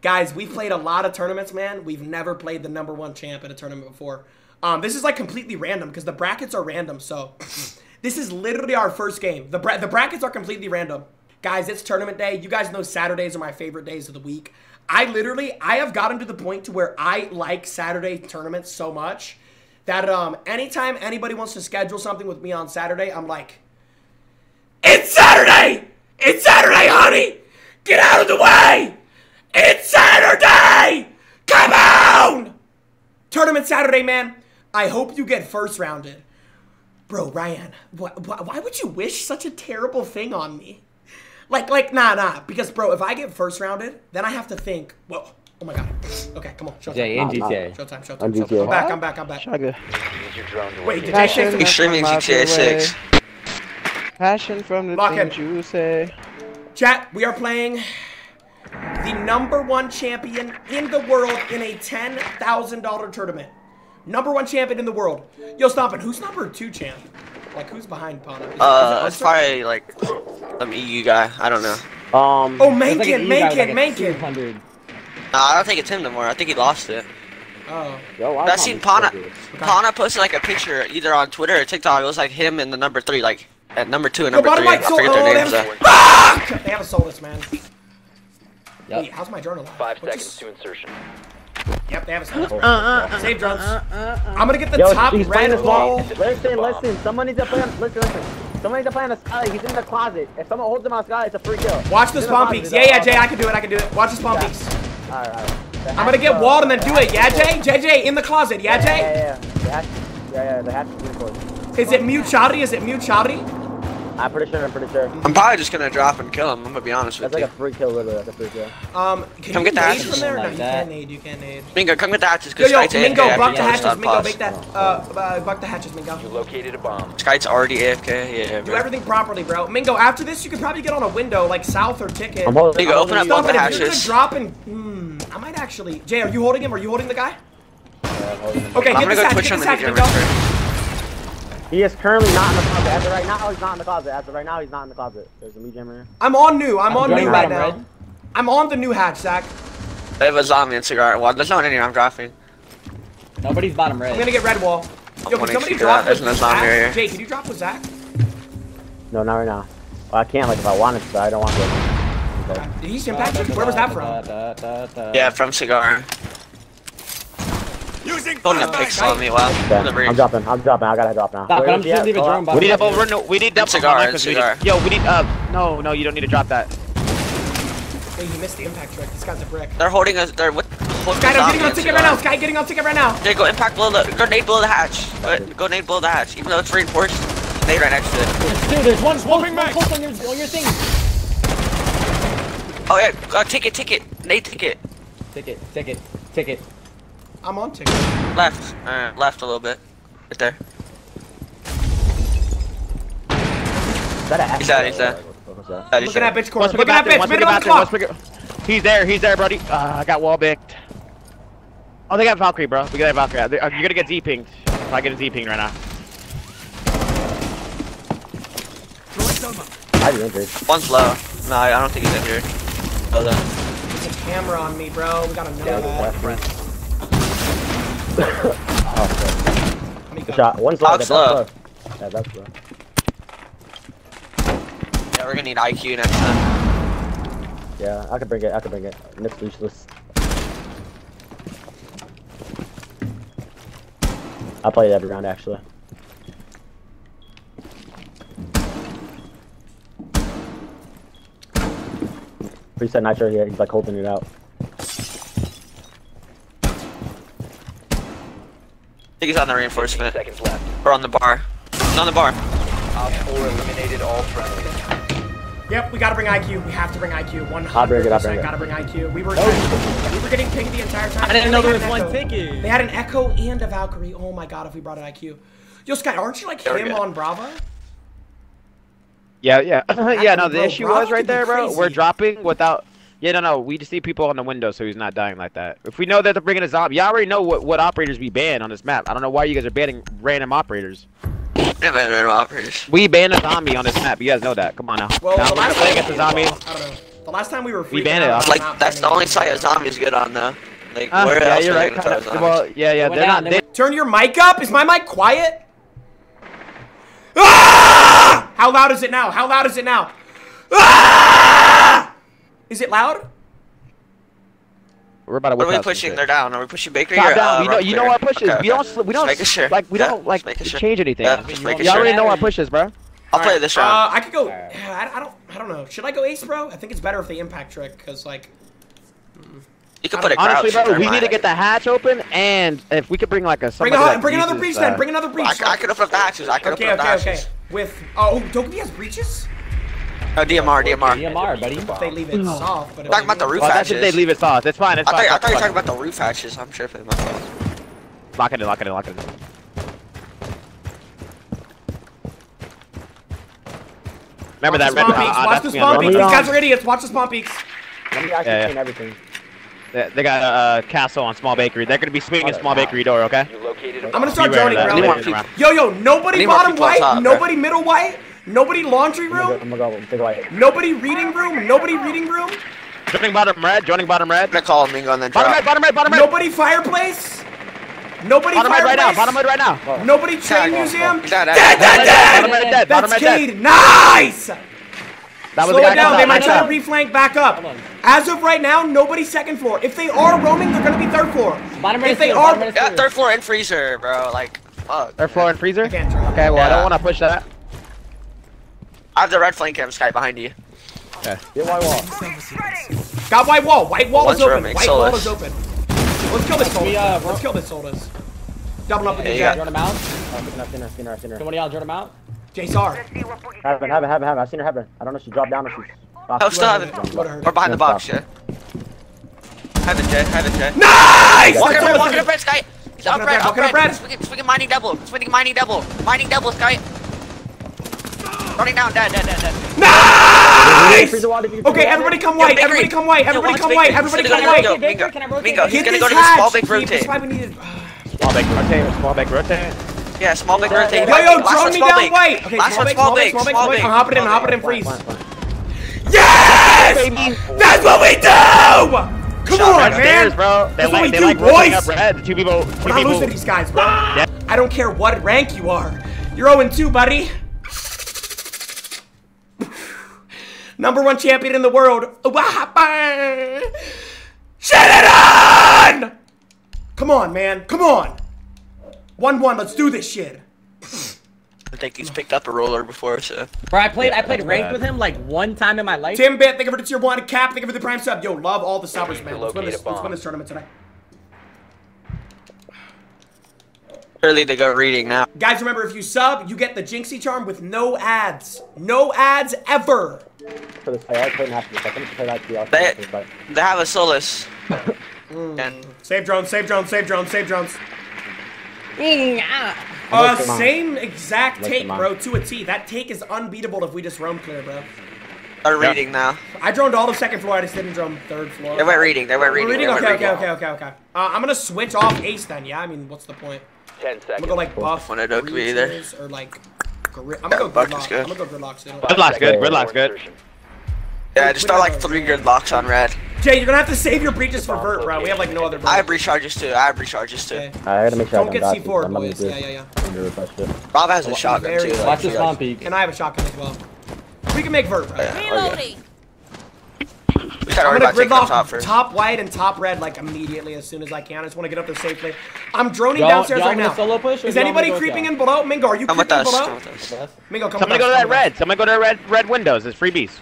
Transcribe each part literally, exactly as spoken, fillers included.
Guys, we've played a lot of tournaments, man. We've never played the number one champ at a tournament before. Um, this is like completely random because the brackets are random. So this is literally our first game. The, bra the brackets are completely random. Guys, it's tournament day. You guys know Saturdays are my favorite days of the week. I literally, I have gotten to the point to where I like Saturday tournaments so much that um, anytime anybody wants to schedule something with me on Saturday, I'm like, it's Saturday! It's Saturday, honey! Get out of the way! It's Saturday! Come on! Tournament Saturday, man. I hope you get first rounded. Bro, Ryan, wh wh why would you wish such a terrible thing on me? Like, like, nah, nah. Because, bro, if I get first rounded, then I have to think, whoa, oh my God. Okay, come on. Showtime. Jay and G T A. Showtime, showtime, showtime, showtime. I'm back, I'm back, I'm back. Shugga. Wait, did Jay shake the streaming G T A six? Passion from the things you say. Chat, we are playing the number one champion in the world in a ten thousand dollar tournament. Number one champion in the world. Yo, Stompin', who's number two champ? Like, who's behind Pana? Is, uh, is it it's probably, like, some E U guy. I don't know. Um, oh, Mankin, Mankin, Mankin. Nah, I don't think it's him no more. I think he lost it. Oh. Yo, I've seen Pana. Pana posted, like, a picture either on Twitter or TikTok. It was, like, him and the number three, like, at number two and number three. I forget their names. They have a Solis, man. Yep. Wait, how's my journal? Five What's seconds to insertion. Yep, they have a Solis. Uh, uh, Save drums. Uh, uh, uh, uh. I'm gonna get the Yo, top red ball. Listen, listen. Someone needs to play on. Listen, listen. Someone needs to play on a Sky. He's in the closet. If someone holds him on Sky, it's a free kill. Watch this spawn peaks. Yeah, yeah, Jay, I can do it. I can do it. Watch the spawn peaks. All right, all right. I'm gonna get walled and then do it. Yeah, Jay. J J in the closet. Yeah, Jay. Yeah, yeah, yeah. Yeah, they have to record. Is it Mute Chowdhury? Is it Mute Chowdhury? I'm pretty sure, I'm pretty sure. I'm probably just gonna drop and kill him, I'm gonna be honest with you. That's like a free kill, literally, that's a free kill. Um, can come you get the hatches from there? Like no, you that. can't nade, you can't nade. Mingo, come get the hatches, because Skyte's A F K. Mingo, buck the hatches, Mingo, make that, uh, uh, buck the hatches, Mingo. You located a bomb. Skyte's already A F K, yeah, bro. Do everything properly, bro. Mingo, after this, you could probably get on a window, like south or ticket. I'm holding Mingo, open up all the hatches. If you could drop and, hmm, I might actually. Jay, are you holding him? Are you holding the guy? Yeah, I'm holding him. Okay, get this hatch, get this hatch, Mingo. He is currently not in the closet. As of right now, he's not in the closet. As of right now, he's not in the closet. There's a new jammer here. I'm on new. I'm, I'm on new right now. Red. I'm on the new hatch, Zach. They have Azami and Cigar. Well, there's no one in here. I'm dropping. Nobody's bottom red. I'm gonna get red wall. Yo, can somebody drop with Zach? Jay, can you drop with Zach? No, not right now. Well, I can't, like, if I wanted to, but I don't want to. Did he impact you? Where was that from? Da, da, da, da. Yeah, from Cigar. Don't have picks on me, wow. I'm dropping, I'm dropping, I gotta drop now. Stop, Wait, I'm just leaving a drone box. We need double, no, we need double cigar, cigar. We need, yo, we need, uh, no, no, you don't need to drop that. Hey, you missed the impact trick, this guy's a brick. They're holding us, they're, what? Sky, I'm getting on ticket right now, Sky, getting on ticket right now. There you go, impact below the, grenade below the hatch. Go, grenade below the hatch, even though it's reinforced. Nade right next to it. Dude, there's one smoking back on your, on your thing. Oh yeah, uh, ticket, ticket, nade ticket. Ticket, ticket, ticket. I'm on ticket. Left. Uh, left a little bit. Right there. Is that an he's out, he's out. I'm looking at bitch corner. Look at that bitch. Minute on the clock. He's there, he's there, buddy. Uh, I got wall banked. Oh, they got Valkyrie, bro. We got Valkyrie. You're gonna get Z-pinged. I get a Z-ping right now. I'm injured. One's low. No, I don't think he's injured. Oh, no. There's a camera on me, bro. We got a Nomad. Oh, good shot. One's low. That's low. Yeah, that's low. Yeah, we're gonna need I Q next time. Yeah, I can bring it. I can bring it. Nick's useless. I played every round actually. Preset Nitro here. He's like holding it out. I think he's on the reinforcement. Left. Or on the bar. He's on the bar. Op four eliminated all friendly. Yep, we gotta bring I Q. We have to bring I Q. one hundred percent I'll bring it, I'll bring it. Gotta bring I Q. We were, oh. we were getting pinged the entire time. I didn't and know there was one ticket. They had an Echo and a Valkyrie. Oh my god, if we brought an I Q. Yo, Sky, aren't you like there him on Brava? Yeah, yeah. yeah, no, the bro, issue Brava was right there, bro. Crazy. We're dropping without... Yeah, no, no, we just see people on the window so he's not dying like that. If we know that they're bringing a zombie, y'all already know what, what operators we ban on this map. I don't know why you guys are banning random operators. Yeah, random operators. We ban a zombie on this map. You guys know that. Come on now. Well, now well, we're last playing against a zombie. Well, I don't know. The last time we were free. We banned it. Off. Like that's the only site Azami's good on though. Like uh, where yeah, else you're are right. Kind of, well, yeah, yeah, they're not. They turn your mic up. Is my mic quiet? Ah! How loud is it now? How loud is it now? Ah! Is it loud? We're about to what are we pushing? They're down. Are we pushing Bakery or down. Uh, we know, you know what push is. Okay. We don't. We don't. Sure. Like we yeah. don't like sure. change anything. Yeah, just you sure. already know what push is, bro. I'll right. play this round. Uh, I could go. I, I don't. I don't know. Should I go Ace, bro? I think it's better if they impact trick, cause like. You could put a honestly, bro, we need to get the hatch open, and if we could bring like a. Bring, a, like bring another breach then. Bring another breach. Well, I, I could open up the hatches. I could okay, open up okay, the hatches. Okay. With oh, Dokubi has breaches. Oh, D M R, D M R. D M R, buddy. If they leave it soft, but talking about the roof hatches. That's if they leave it soft. It's fine. It's fine. I thought you were talking about the roof hatches. I'm sure if they might. Lock it in. Lock it in. Lock it in. Remember that red dot. Watch the spawn peaks. These guys are idiots. Watch the spawn peaks. Let me actually chain everything. They, they got a uh, castle on small bakery. They're gonna be swinging small bakery door, okay? I'm gonna start joining around. Yo, yo, nobody bottom white, top, nobody bro. middle white, nobody laundry room, I'm gonna go, I'm gonna go white. nobody reading room, nobody reading room. Joining bottom red, joining bottom red. They're calling me on the bottom red, bottom red, bottom red. Nobody fireplace. Nobody bottom fireplace. Red right now. Bottom red right now. Oh. Nobody train oh, museum. Oh, dead, dead, dead, dead. Bottom red dead. Bottom red dead. Nice. That was Slow the guy down, they might try to reflank back up. As of right now, nobody's second floor. If they are roaming, they're gonna be third floor. Bottom if they are, yeah, third floor and freezer, bro. Like, fuck. Third floor and freezer? Okay, well, yeah. I don't want to push that. I have the red flank cam sky behind you. Okay. Get white wall. Got white wall. White wall is open. White wall is open. Let's kill this Solis. Uh, Let's kill this Solis. Double up with the jet. Jordan out. Somebody else, Jordan out. J S R. Haven't, haven't, haven't, haven't. I've seen her happen. I don't know if she dropped down or she's. Oh, still haven't. Or behind the box, yeah. Haven't, Jay. Haven't, Jay. Nice! Walking up, walking up, red, Sky. He's up, red, up, red. Swinging mining double. Swinging mining double. Mining double, Sky. Running down, dead, dead, dead, dead. Nice! Okay, everybody come white. Everybody come white. Everybody come white. Everybody come white. Bingo, bingo. He's gonna go to the small big rotate. Small big rotate. Small big rotate. Yeah, small big rotate. Yo, yo, drone me down white. Okay, last one, small big, small big. Hop it in, hop it in, freeze. Yes! That's what we do! Come on, man! That's what we do, boys! We're not losing these guys, bro. I don't care what rank you are. You're oh and two, buddy. Number one champion in the world. Shut it on! Come on, man. Come on. one one, let's do this shit. I think he's picked up a roller before, so. Bro, I played, I played ranked with him like one time in my life. Tim Bit, thank you for the tier one. Cap, thank you for the prime sub. Yo, love all the subbers, man. Let's win, this, let's win this tournament tonight. Early to go reading now. Guys, remember, if you sub, you get the Jynxzi charm with no ads. No ads ever. They, they have a Solis. mm. Save drones, save drones, save drones, save drones. Uh, same exact take, bro, to a T. That take is unbeatable if we just roam clear, bro. They're yeah. reading now. I droned all the second floor, I just didn't drone third floor. They went reading, they went reading. reading? They okay, went okay, reading. okay, okay, okay, okay. Uh, I'm gonna switch off Ace then, yeah? I mean, what's the point? ten seconds. I'm gonna go like buff, when I don't be either. or like... I'm gonna yeah, go Gridlock, I'm gonna go Gridlock soon. Gridlock's good, Gridlock's good. Yeah, just start like three Gridlocks on red. Jay, you're gonna have to save your breaches for vert, bro. We have like no other breaches. I have recharges too. I have recharges too. Okay. Alright, I gotta make sure Don't I get C four, boys. I'm gonna do yeah, yeah, yeah. Rob has a shotgun too. Watch this spawn peek. And I have a shotgun as well. We can make vert, bro. Yeah, okay. We gotta I'm gonna grid off top, top white and top red like immediately as soon as I can. I just wanna get up there safely. I'm droning Yo, downstairs right now. Solo push Is anybody creeping in below? Mingo, are you I'm creeping below? I'm with us. Mingo, come Somebody go to that red. Somebody go to that red windows. It's freebies.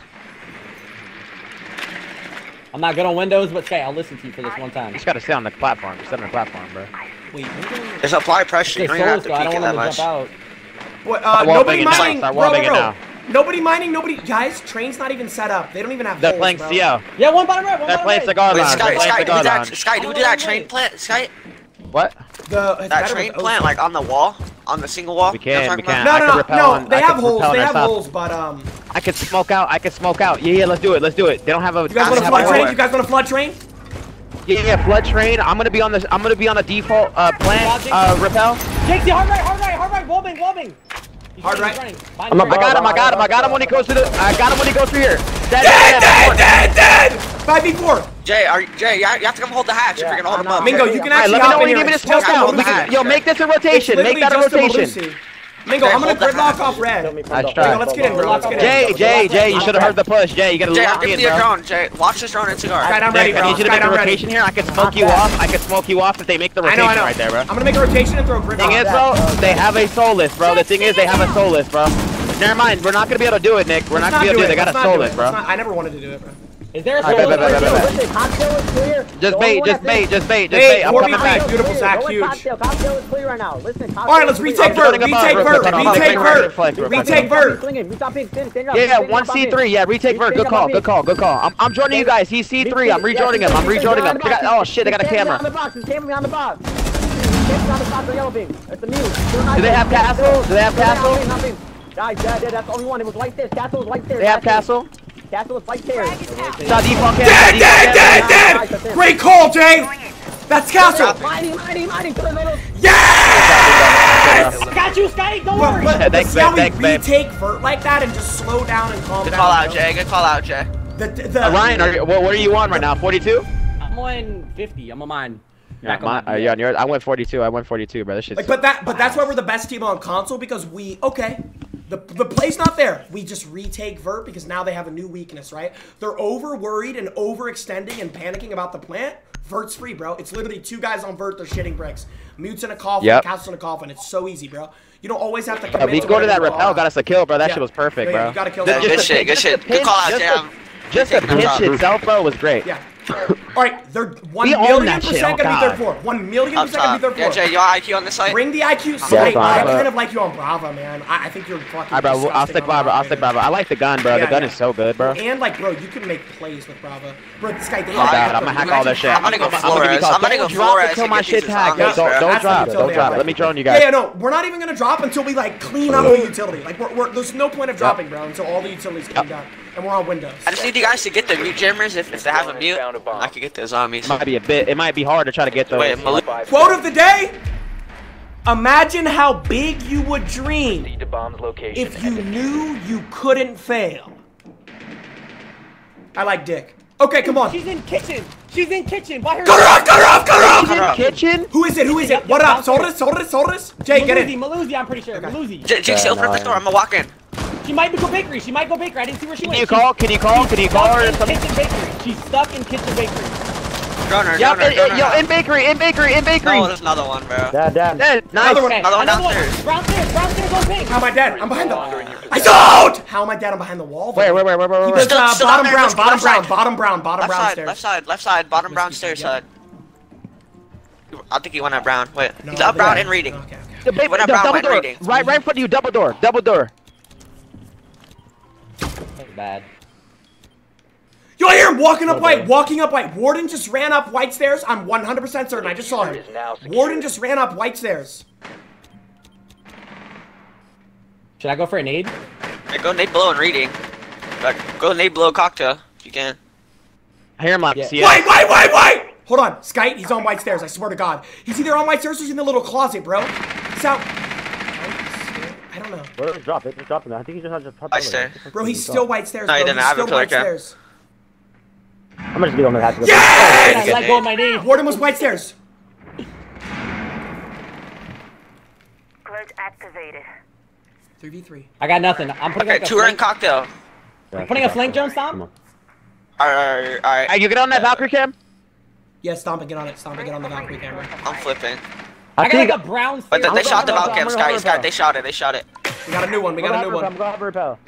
I'm not good on Windows, but say I'll listen to you for this one time. You just gotta stay on the platform. You're on the platform, bro. Wait, there's apply pressure. You don't even have to peek it that much. What, uh, nobody mining, bro, bro, bro. Nobody mining, nobody. Guys, train's not even set up. They don't even have. They're playing C O. Yeah, one bottom right, one bottom right. They're playing cigar down. Sky, Sky, do that. Sky, do we do that train plant? Sky. What? The that train plant, like on the wall, on the single wall. We can, we can. No, no, no. They have holes. They have holes, but um. I can smoke out, I can smoke out. Yeah, yeah, let's do it, let's do it. They don't have a- You guys want to flood train? You guys want to flood train? Yeah, yeah, flood train. I'm gonna be on the- I'm gonna be on the default, uh, plant, uh, repel. Jynxzi, hard right, hard right, hard right, wallbang, wallbang. Hard right. I got him, I got him, I got him when he goes through the- I got him when he goes through here. Dead, dead, dead, dead, dead, dead. five v four. Jay, are you, Jay, you have to come hold the hatch yeah, if you're gonna hold him up. Mingo, you can actually hop in here. Yo, make this a rotation. Make that a rotation. Mingo, I'm gonna gridlock off red. Mingo, let's get in. Let's get in. Jay, Jay, Jay, you should have heard the push. Jay, you gotta lock in, bro. Jay, I'm giving you a drone. Jay, watch this drone and cigar. Alright, I'm ready, bro. I need you to make a rotation here. I can smoke you off. I can smoke you off if they make the rotation right there, bro. I'm gonna make a rotation and throw a gridlock. Thing is, bro, they have a Solis, bro. The thing is, they have a Solis, bro. Never mind. We're not gonna be able to do it, Nick. We're not gonna be able to do it. They got a Solis, bro. I never wanted to do it, bro. Is there a right, bait, bait, bait, bait, bait. Just bait, just bait, just bait, just bait. I'm coming back. Beautiful sack, huge. Cocktail. Cocktail is clear right now. Listen, all right, let's retake Vert. Retake Vert. Retake Vert. Retake Vert. Yeah, one C three. Yeah, retake Vert. Good call. Good call. Good call. I'm, I'm joining you guys. He's C three. I'm rejoining him. I'm rejoining him. Oh shit, they got a camera. He's camming on the box. He's camming on the box. Yellow beam. It's a mute. Do they have Castle? Do they have Castle? Guys, that's the only one. It was right there. Castle was right there. They have Castle. Castle is right there. Dead, dead, dead, dead! Great call, Jay! That's Castle! Mining, mining, mining! Yes! I got you, Scotty! Don't worry! Let's see how we retake Vert like that and just slow down and calm down. Good call out, Jay. Good call out, Jay. Ryan, what are you on right now? forty-two? I'm on fifty. I'm on mine. Yeah, my, uh, yeah, on yours. I went forty-two. I went forty-two, bro. This shit's like, but that, but that's why we're the best team on console because we okay. The the play's not there. We just retake Vert because now they have a new weakness, right? They're over worried and overextending and panicking about the plant. Vert's free, bro. It's literally two guys on Vert. They're shitting bricks. Mute's in a coffin. Yep. Castle's in a coffin. It's so easy, bro. You don't always have to. Bro, we to go to that repel. Got us a kill, bro. That yeah. shit was perfect, yeah, yeah, bro. You gotta kill that. Good shit. Good shit. Good call out, damn. Just the pinch itself, bro, was great. Yeah. All right, they're one million percent gonna be third floor. One million percent gonna be third floor. Yeah, Jay, you got I Q on this side. Bring the I Q. Straight. I kind of like you on Brava, man. I, I think you're fucking. All right, bro, I'll stick Brava. I'll stick Brava. I like the gun, bro. Yeah, the gun yeah. is so good, bro. And like, bro, you can make plays with Brava. Bro, this guy. Oh, God, I'm gonna hack all that shit. I'm gonna go Flores. I'm gonna go Flores. Don't drop until my shit hacked. Don't drop. Don't drop. Let me drone you guys. Yeah, no, we're not even gonna drop until we like clean up the utility. Like, we're there's no point of dropping, bro, until all the utilities come down. And we're on Windows. I just need you guys to get the mute jammers if, if they have a mute. I could get those zombies. Might be a bit. It might be hard to try to get those. Wait, quote of the day: imagine how big you would dream if you knew you couldn't fail. I like Dick. Okay, come on. She's in kitchen. She's in kitchen. By her. Cut her off! Cut her off! Cut her off! She's in kitchen. Who is it? Who is it? What up? Solis? Solis? Solis? Jay, get in. Malusi, I'm pretty sure. Malusi. Jynxzi, open up the door. I'm gonna walk in. She might go bakery. She might go bakery. I didn't see where she Can went. You call? Can you call? Can you call her? Kitchen bakery. She's stuck in kitchen bakery. Runner, yep, runner, runner. Yo, in bakery, in bakery, in bakery. Oh, there's another one, bro. Dad, dad. Nice. Another one. Okay. Another one downstairs. Downstairs, downstairs, go pink. How am I dead? I'm behind the wall. I don't. How am I dead? I'm behind the wall. Wait, wait, wait, wait, wait. He was uh, still bottom, brown, bottom, brown, bottom brown, bottom brown, bottom brown stairs. Left side, left side, bottom brown stairs side. I think he went up brown. Wait, he's up brown and reading. He went up brown and reading. Right, right in front of you, double door, double door. Bad. Yo, I hear him walking up white, walking up white. Warden just ran up white stairs. I'm one hundred percent certain. I just saw him. Warden just ran up white stairs. Should I go for a nade? Right, go nade below and reading. Right, go nade below cocktail if you can. I hear him up. Yeah. Wait, wait, wait, wait! Hold on, Skite, he's on white stairs. I swear to God, he's either on white stairs or he's in the little closet, bro. He's out. I don't know. Bro, just drop it. Just drop it. I think he just has to pop white stairs. Bro, he's still white stairs. No, he didn't have a killer cam. I'm gonna just be on the hatch. Yes! I let go of my knee. Warden was white stairs. Glitch activated. three v three. I got nothing. I'm putting okay, like two in cocktail. Yeah, I'm putting a flank jump stomp. Alright, alright, alright. Hey, you get on that Valkyrie cam? Yeah, stomp it. Get on it. Stomp it. Get on the Valkyrie camera. I'm flipping. I, I got like a brown. But they, they shot the Valcam, Sky, Sky. They shot it. They shot it. We got a new one. We got a new one. I'm going to repel.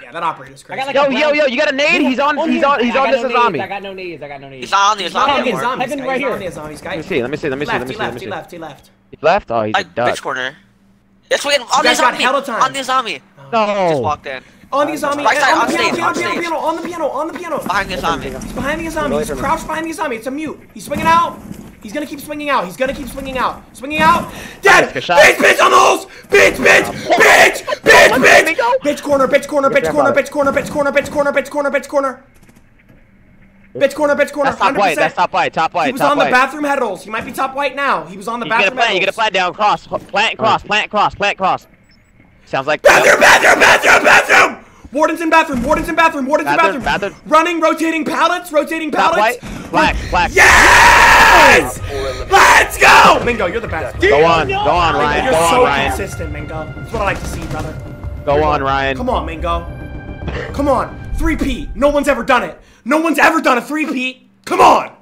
Yeah, that operator's crazy. Like yo, yo, yo! You got a nade? He's on. He's on. He's on this Azami. I got no nades. I got no nades. He's not on the Azami. He's right here. Let me see. Let me see. Let me see. Let me see. Let me see. He left. He left. He left. Oh, he's a duck. Bitch corner. Yes, we on the Azami. On the Azami. No. Just walked in. On the Azami. Right side. On stage. On stage. On the piano. On the piano. Behind the Azami. He's behind the Azami. He's crouched behind the Azami. It's a mute. He's swinging out. He's gonna keep swinging out. He's gonna keep swinging out. Swinging out. Dead. Bitch, bitch on the holes. Bitch, bitch, bitch, bitch, bitch. Bitch corner, bitch corner, bitch corner, bitch corner, bitch corner, bitch corner, bitch corner, bitch corner. Bitch corner, bitch corner. That's top white. That's top white. Top white. He was on the bathroom head rolls. He might be top white now. He was on the bathroom head rolls. You get a plant down. Cross. Plant cross. Plant cross. Plant cross. Sounds like bathroom, bathroom, bathroom, bathroom. Warden's in bathroom. Warden's in bathroom. Warden's bathroom, in bathroom. bathroom. Running, rotating pallets. Rotating pallets. Black, black, black. Yes! Let's go! Mingo, you're the best. Go on, go on, Ryan. You're so consistent, Mingo. That's what I like to see, brother. Go on, Ryan. Come on, Mingo. Come on. three P. No one's ever done it. No one's ever done a three P. Come on.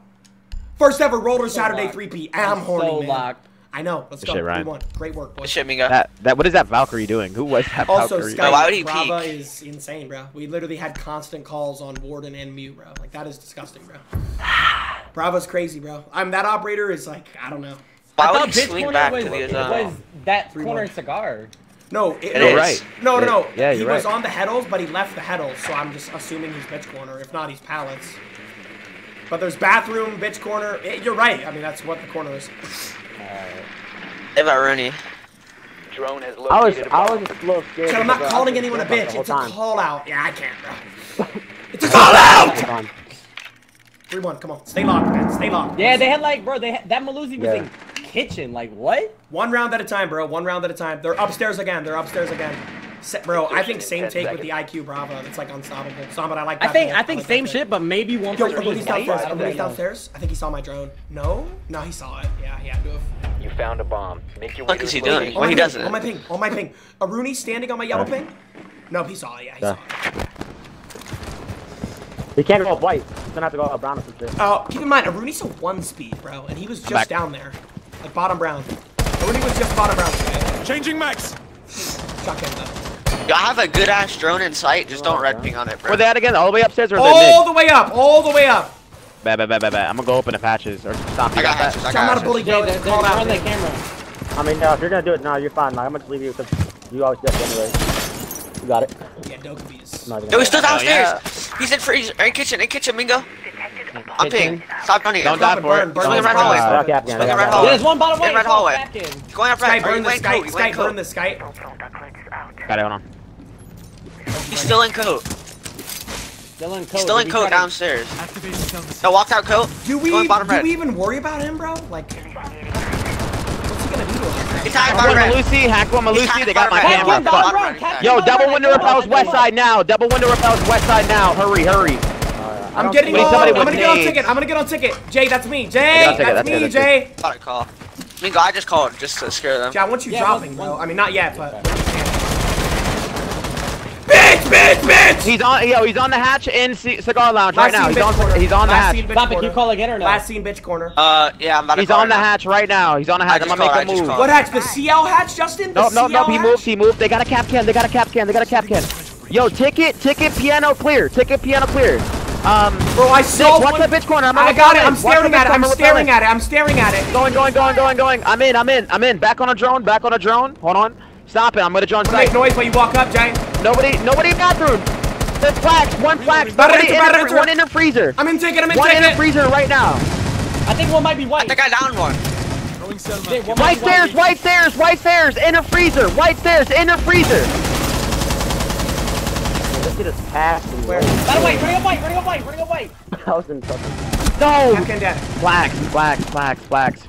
First ever Roller Saturday three P. I'm horny, man. I know. Let's go. three one. Great work, boys. That, that, what is that Valkyrie doing? Who was that also, Valkyrie? Also, Sky and Brava peak? Is insane, bro. We literally had constant calls on Warden and Mute, bro. Like, that is disgusting, bro. Brava's crazy, bro. I'm That operator is like, I don't know. Why I would thought Pitch back was, to the, uh, was that three corner Cigar. No, it, it no, is. Right. No, no, no. Yeah, he right. was on the heddles, but he left the heddles, so I'm just assuming he's Bitch Corner. If not, he's Pallets. But there's Bathroom, Bitch Corner. It, you're right. I mean, that's what the corner is. If Aruni. Drone has located. I was, I was just a little scared. So I'm not calling anyone a bitch. It's a call out. Yeah, I can't, bro. It's a call out. three one, come on. Stay locked, man. Stay locked. Yeah, they had like, bro, they had, that Malusi was yeah. in kitchen. Like, what? One round at a time, bro. One round at a time. They're upstairs again. They're upstairs again. Bro, I think same take with the I Q Brava. It's like unstoppable. Someone I like. That I think I think like same shit, but maybe one. Yo, he's downstairs. I, he's downstairs. I think he saw my drone. No, no, he saw it. Yeah, he had to have. You found a bomb. Make your way. What is he doing? Well, he doesn't. On my ping. On my ping. Aruni standing on my yellow ping. No, he saw it. Yeah, he saw it. We can't go up white. We're gonna have to go up brown or something. Oh, keep in mind, Aruni's a one speed, bro, and he was just down there, like bottom brown. Aruni was just bottom brown. Changing max. Shotgun though. Y'all have a good ass drone in sight, just don't red ping on it, bro. Were they out again? All the way upstairs or all the way up, all the way up. Bad, bad, bad, bad, bad. I'm gonna go open the patches or stop. I got patches. I'm not a bully, bro. Just call out on the camera. I mean, no, if you're gonna do it, no, you're fine. Like, I'm gonna leave you because you always get anyway. You got it. Yeah, no confuse. Yo, he's still downstairs. He's in freezer, in kitchen, in kitchen, Mingo. I'm ping. Stop running. Don't die for it. Swing in red hallway. Swing in red hallway. There's one bottom way. Red hallway. Going up right. Burn the sky. Sky, burn the sky. Got it. Hold on. He's still in coat. Still in coat. Still in coat downstairs. No, walked out coat. Do we? Do red. we even worry about him, bro? Like, what's he gonna do to us? It's hack one Malusi, hack one Malusi. They got my camera. Fuck. Yo, double window repels west side now. Double window repels west side now. Hurry, hurry. I'm getting on. I'm gonna get on ticket. I'm gonna get on ticket. Jay, that's me. Jay, that's me. Jay. Thought I call. Mingo, I just called just to scare them. Yeah, I want you dropping, bro. I mean, not yet, but. Bitch, bitch, bitch! He's on, yo, he's on the hatch in C Cigar Lounge right now. He's on, he's on the hatch. Stop it, you call again or no? Last seen bitch corner. Uh, yeah, I'm about to He's on the hatch right now. He's on the hatch. I'm gonna make a move. What hatch? The C L hatch, Justin? No, no, no. He moved. He moved. They got a cap can. They got a cap can. They got a cap can. Yo, ticket, ticket, piano clear. Ticket, piano clear. Um, bro, I saw one. What's the bitch corner? I got it. I'm staring at it. I'm staring at it. I'm staring at it. Going, going, going, going, going. I'm in. I'm in. I'm in. Back on a drone. Back on a drone. Hold on. Stop it. I'm gonna join site. Make noise when you walk up, Giant. Nobody, nobody in bathroom. There's flax, one flax, nobody in the freezer. One in the freezer. I'm in ticket, I'm in ticket. One in the freezer right now. I think one might be white. I think I downed one. White stairs, white stairs, white stairs, in a freezer, white stairs, in a freezer. Look at us pass. By the way, running up white, running up white, running up white. I was in trouble. No! Flax, flax, flax, flax.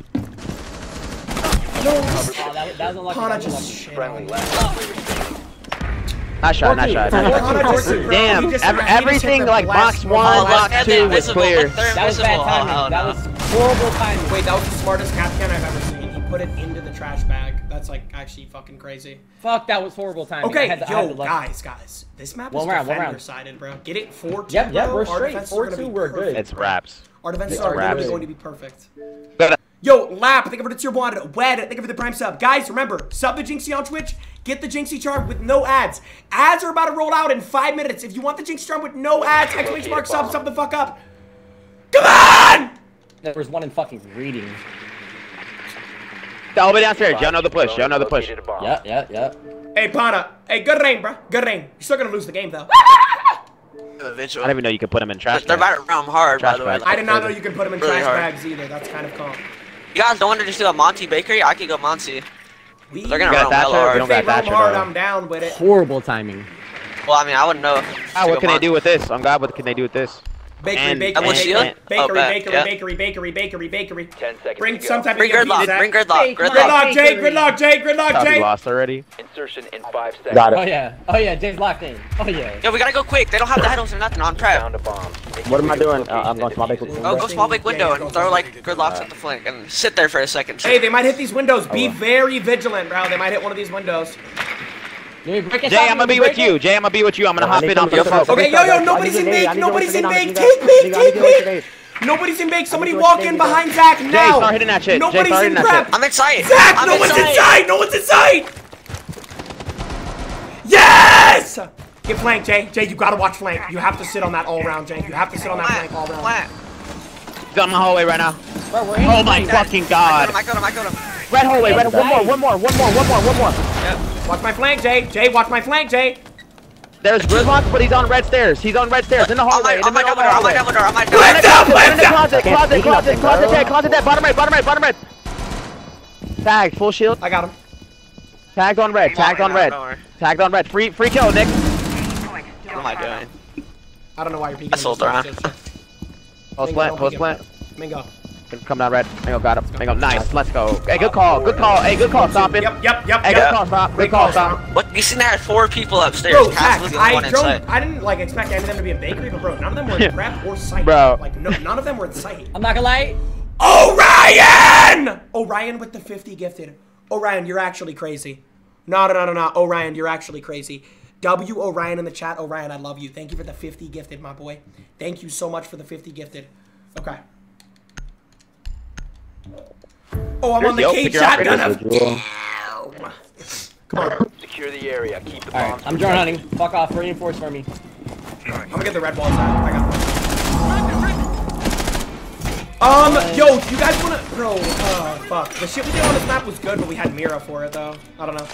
No, oh, that, that like Pana just shit. Nice shot, nice shot. Damn, ev everything like box one, box two was clear. That was bad timing. That was horrible timing. Wait, that was the smartest cap can I've ever seen. He put it into the trash bag. That's like actually fucking crazy. Fuck, that was horrible timing. Okay, to, yo, guys, guys. This map one is round, defender-sided, bro. Get it four two, yep, yep, we're straight. four two, we're good. It's wraps. Our defenses are going to be perfect. Yo, Lap, thank you for the tier one. Wed, thank you for the prime sub. Guys, remember, sub the Jynxzi on Twitch. Get the Jynxzi charm with no ads. Ads are about to roll out in five minutes. If you want the Jynxzi charm with no ads, exclamation mark sub, sub the fuck up. Come on! There was one in fucking reading. All the way downstairs. Y'all know the push. Y'all know the push. Yeah, yeah, yeah. Hey, Pana. Hey, good rain, bro. Good rain. You're still gonna lose the game, though. Eventually. I didn't even know you could put them in trash bags. They're about to roam hard, by the way. I did not know you could put them in trash bags either. That's kind of calm. You guys don't want to just do a Monty Bakery? I could go Monty. We They're gonna roam hella hard. We don't got Thatcher, hard, I'm down with it. Horrible timing. Well, I mean, I wouldn't know. Ah, what can Monty. they do with this? I'm glad, what can they do with this? Bakery, bakery, bakery, bakery, bakery, bakery, bakery, bakery. Ten seconds. Bring some type of Gridlock. Bring Gridlock. Gridlock, Jay. Gridlock, Jay. Gridlock, Jay. Lost already. Insertion in five seconds. Got it. Oh yeah. Oh yeah. Jay's locked in. Oh yeah. Yo, we gotta go quick. They don't have the headles or nothing on prep. What am I doing? I'm going small big window. Oh, go small big window and throw like Gridlocks at the flank and sit there for a second. Hey, they might hit these windows. Be very vigilant, bro. They might hit one of these windows. Jay, I'm gonna be with you. Jay, I'm gonna be with you. I'm gonna hop in on your phone. Okay, yo, yo, nobody's in bake. Nobody's in bake. Take bake, take bake. Nobody's in bake. Somebody walk in behind Zach now. Jay, start hitting that shit. Nobody's in prep. I'm excited. Zach, no one's inside. No one's inside. Yes! Get flank, Jay. Jay, you gotta watch flank. You have to sit on that all round, Jay. You have to sit on that flank all round. He's on the hallway right now. Oh my fucking god. I got him. I got him. Red hallway. Red. One more. One more. One more. One more. One more. Watch my flank, Jay. Jay, watch my flank, Jay. There's Gridlock, but he's on red stairs. He's on red stairs in the hallway. On my double door. On my double door. On my double door. In the closet. Closet. Closet. Closet. Dead. Closet. Dead. Bottom right. Bottom right. Bottom right. Tagged. Full shield. I got him. Tagged on red. Tagged on red. Tagged on red. Free. Free kill, Nick. What am I doing? I don't know why you're peeking. I sold her. Post plant. Post plant. Mingo. Come down red. Mingo got him. Mingo, nice. Let's go. Hey, good call. Good call. Hey, good call. Stop it. Yep, yep, yep. Hey, good call. Stop. Good call. Stop. What? You seen that? Four people upstairs. Bro, Zach, I don't. I didn't like expect any of them to be in bakery, but bro, none of them were in prep or sight. Bro, like no, none of them were in sight. I'm not gonna lie. Orion! Orion with the fifty gifted. Orion, you're actually crazy. No, no, no, no, no. Orion, you're actually crazy. W Orion in the chat. Orion, I love you. Thank you for the fifty gifted, my boy. Thank you so much for the fifty gifted. Okay. Oh, I'm Here's on the, the cage shotgun. Come on. Secure the area. Keep the bomb. Right, I'm drone hunting. Fuck off. Reinforce for me. I'm gonna get the red walls out. I got them. Um, uh, yo, you guys wanna... Bro, uh, fuck. The shit we did on this map was good, but we had Mira for it, though. I don't know.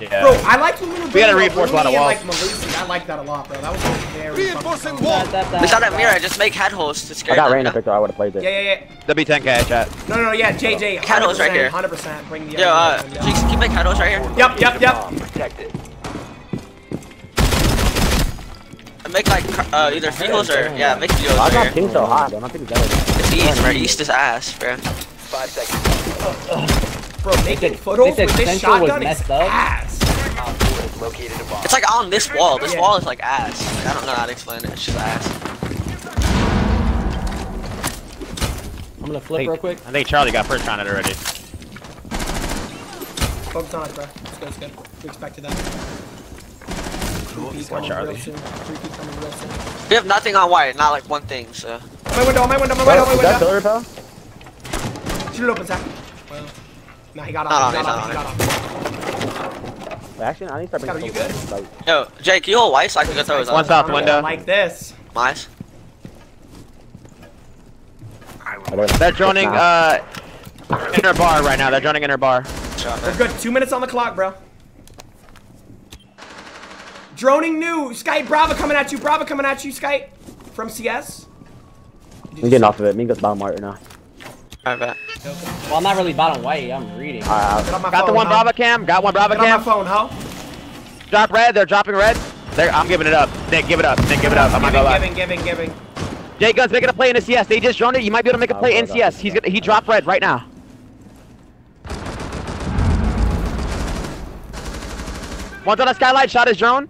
Yeah. Bro, I liked when we were... We gotta reinforce a lot of walls. Like Malusi. I liked that a lot, bro. That was very... Reinforcing wall! We shot at Mira. Just make head holes to scare them. I got Rain Victor. I would've played this. Yeah, yeah, yeah. That'd be ten K, chat. No, no, no, yeah. J J, one hundred percent, head holes right here. one hundred percent. Bring the... Yo, uh, can you make head holes right here? Yep, yep, yep. I make, like, uh, either feet holes or... Yeah, make feet holes right here. I got ping so hot, bro. I'm not gonna get it. It's easy, bro. East is ass, bro. Five seconds. Bro, making footholds with this shotgun is ass. It's like on this wall. This yeah. wall is like ass. Like, I don't know how to explain it. It's just ass. I'm gonna flip think, real quick. I think Charlie got first on it already. Focus on it, bro. It's good, it's good. We expected that. Cool. Charlie. We have nothing on white. Not like one thing, so. My window, my window, my window, my window. That killer, pal? Shoot it open, Zach. Well. No, he got off. He got off. He got off. Actually, I need to start being so good. Yo, Jake, you hold white so I can go throw his one south window. Like this. Nice. They're droning, uh, in her bar right now. They're droning in her bar. They're good. Two minutes on the clock, bro. Droning new. Skype, Brava coming at you. Brava coming at you, Skype. From C S. I'm getting off of it. Mingo's bottom right now. Alright, well, I'm not really bottom white. I'm reading. Uh, on got phone, the one huh? Brava cam. Got one Brava Get cam. Get on my phone, huh? Drop red. They're dropping red. They're, I'm giving it up. Nick, give it up. Nick, give it up. I'm giving, not gonna giving, giving, giving. Jay Guns making a play in C S. They just droned it. You might be able to make a play oh, in God. C S. He's gonna. He dropped red right now. One's on a skylight. Shot his drone.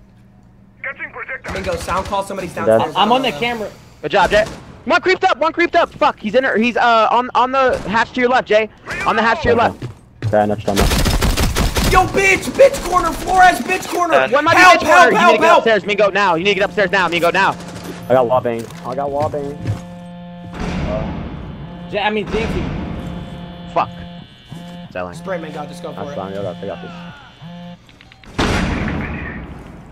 Catching projectile. Bingo. Sound call. Somebody's downstairs. I'm on the camera. Good job, Jay. One creeped up, one creeped up. Fuck, he's in her, he's uh on on the hatch to your left, Jay. On the hatch to your left. Okay, I know what you're talking about. Yo, bitch, bitch corner, Flores, bitch corner. Uh, one might help, be bitch help, corner. Help, you need help, to get help. upstairs, Mingo now. You need to get upstairs now, Mingo now. I got wall bang. I got wall bang. Uh, Jay, I mean Jynxzi. Fuck. Selling. Spray Mingo, just go for I'm it. Fine. I got, I got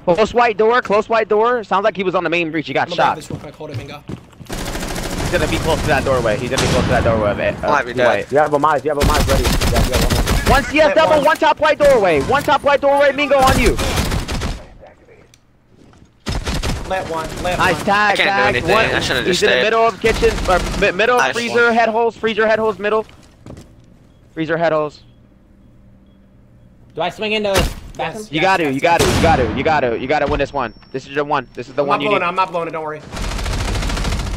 this. Close white door, close white door. Sounds like he was on the main breach. He got I'm shot. This real quick. Hold it, Mingo. He's gonna be close to that doorway. He's gonna be close to that doorway of it. Might be dead. You have a mind. You have a mind ready. One C S double, one top right doorway. One top right doorway. Mingo on you. Let one. Let nice one. Tag. I can't tag. Do one. I just He's stayed. in the middle of kitchen. Or middle nice freezer one. head holes. Freezer head holes. Middle. Freezer head holes. Do I swing into? Yes. You yes, got to. You got to. You got to. You got to. You got to win this one. This is the one. This is the I'm one you need. I'm not blowing it. Don't worry.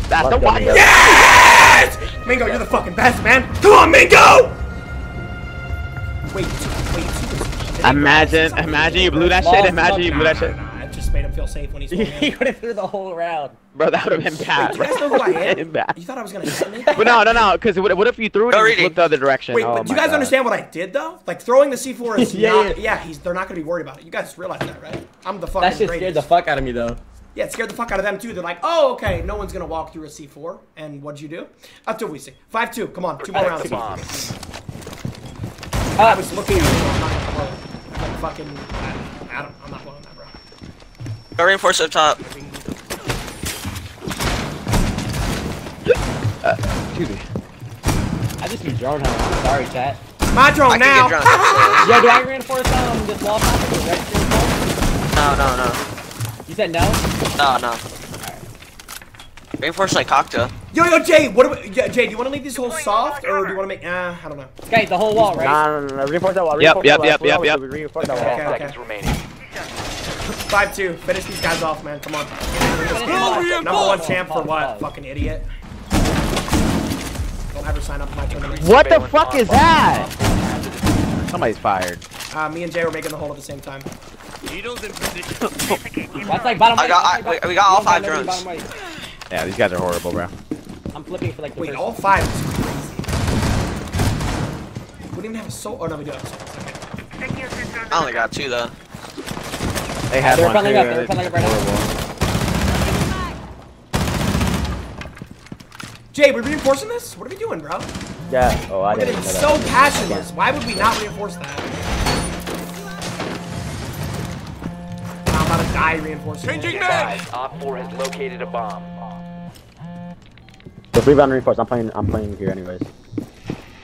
That's the one. Yes! Mingo, you're the fucking best, man. Come on, Mingo! Wait, wait. Imagine, imagine you blew that shit. Imagine you blew that shit. It just made him feel safe when he's. He would have threw the whole round. Bro, that would have been bad. Wait, do you guys know who I am? You thought I was gonna hit me? But no, no, no. Because what if you threw it and just looked the other direction? Wait, but do you guys understand what I did though? Like throwing the C four is not. Yeah, he's. They're not gonna be worried about it. You guys realize that, right? I'm the fucking greatest. That shit scared the fuck out of me though. Yeah, it scared the fuck out of them too. They're like, oh, okay, no one's gonna walk through a C four. And what'd you do? Up to Weezy. five two, come on, two more rounds. Uh, I was looking at it, I'm not gonna blow it. Like fucking, I, I don't, I'm not blowing that, bro. Go reinforce up top. Uh, excuse me. I just need drone help, I'm sorry chat. My drone now! Yo, do I reinforce um, this wall pocket? No, no, no. You said no? No, no. Alright. Reinforce like cocktail. Yo, yo, Jay, what do we, Jay, do you want to leave these holes soft, or do you want to make, uh, I don't know. Okay, the whole wall, right? Nah, no, no, no, reinforce that wall. Yep, yep, yep, yep, yep. Reinforce that wall. Okay, okay, okay. five two, finish these guys off, man, come on. Number one champ for what, fucking idiot. Don't ever sign up for my tournament. What the fuck is that? Somebody's fired. Uh, me and Jay were making the hole at the same time. Needles in position. That's like bottom right. I got, I, we got all five drones. Yeah, these guys are horrible, bro. I'm flipping for like the Wait, all five is crazy. We don't even have a soul. Oh, no, we do have a soul. I only got two, though. They had one, too. They're coming up right now. Jay, we're reinforcing this? What are we doing, bro? Yeah. Oh, I didn't know that. We're getting so passionate. Why would we not reinforce that? I'm about to die reinforcing. Changing back! Op four has located a bomb. The rebound reinforce. I'm playing. I'm playing here anyways.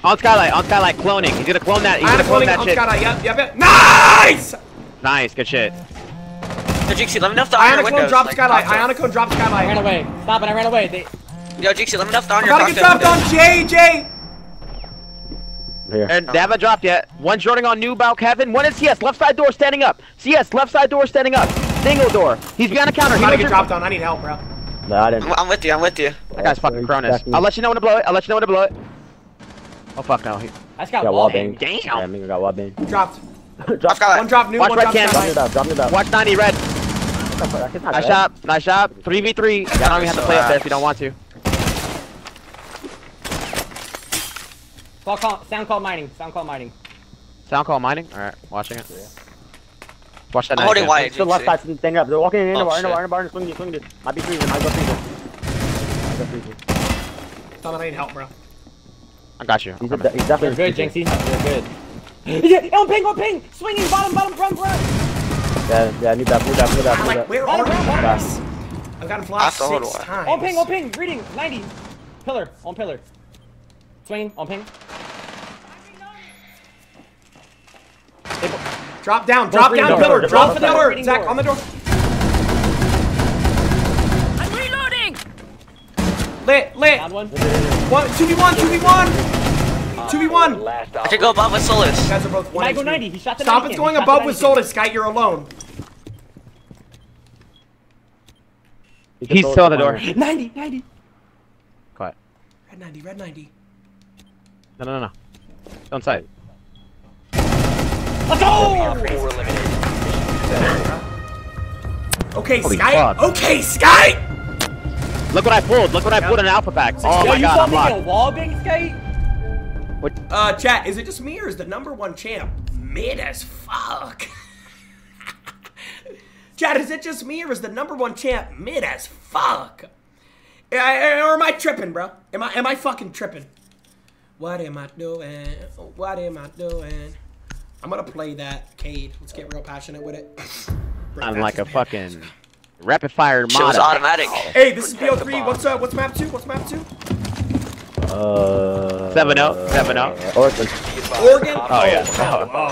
On Skylight. On Skylight. Cloning. He's gonna clone that. He's gonna clone that shit. Yep, yep, yep. Nice! Nice. Good shit. Yo, Jynxzi, let me know if the Ionic clone dropped Skylight. Ionic clone dropped Skylight. I ran away. Stop it. I ran away. They... Yo, Jynxzi, let me know if the Ionic clone dropped. I'm about to get dropped on J J. Here. And they haven't dropped yet. One's running on New Bow Kevin. One is C S. Left side door standing up. C S. Left side door standing up. Single door. He's behind the counter. He's gonna get dropped on. I need help, bro. No, I didn't. I'm with you. I'm with you. That guy's fucking Cronus. I'll let you know when to blow it. I'll let you know when to blow it. Oh fuck no. He... I just got, got wall bang. Damn. Yeah, Mingo got wall bang. Dropped. dropped. One drop New. Watch one red cam. Watch ninety red. Nice shot. Nice shot. three v three. I don't even have to play up there if you don't want to. Call, call, sound call mining. Sound call mining. Sound call mining? Alright, watching it. Yeah. Watch that. I'm holding wide. It's the left side standing up. They're walking in the bar, in the bar, in the bar, swing you, swing you. Might be freezing. Might go freezing. Someone, I need help, bro. I got you. He's, a, he's definitely good, Jynxzi. You're good. Yeah, oh, ping, oh, ping! Swinging, bottom, bottom, front, front! Yeah, yeah, move that, move that, move that, move that. Where are you? I've got him flashed six times. On ping, on ping, reading, ninety. Pillar, on pillar. Swinging, on ping. Drop down, drop Both down, pillar, drop for the door, Zach, on the door. I'm reloading! Lit, lit. One. One, two v one, two v one! two v one! I should go above with Solis. You guys are both one. I go ninety, he shot the Stop it going above with Solis, Sky, you're alone. He's still on the door. ninety, ninety! Quiet. Red ninety, red ninety. No, no, no, no. Don't side. Let's go! Okay, Holy Sky. God. Okay, Sky! Look what I pulled. Look what I pulled in Alpha Pack. Oh, yo, my you God. You saw me get a wall bang, Sky? What? Uh, chat, is it just me or is the number one champ mid as fuck? Chat, is it just me or is the number one champ mid as fuck? I, I, or am I tripping, bro? Am I, am I fucking tripping? What am I doing? What am I doing? I'm gonna play that Cade. Let's get real passionate with it. I'm like a fucking rapid fire mod. Automatic. Hey, this is B O three. What's up? What's map two? What's map two? Uh. Seven zero. Seven zero. Oregon. Oregon. Oh yeah. Oh, oh,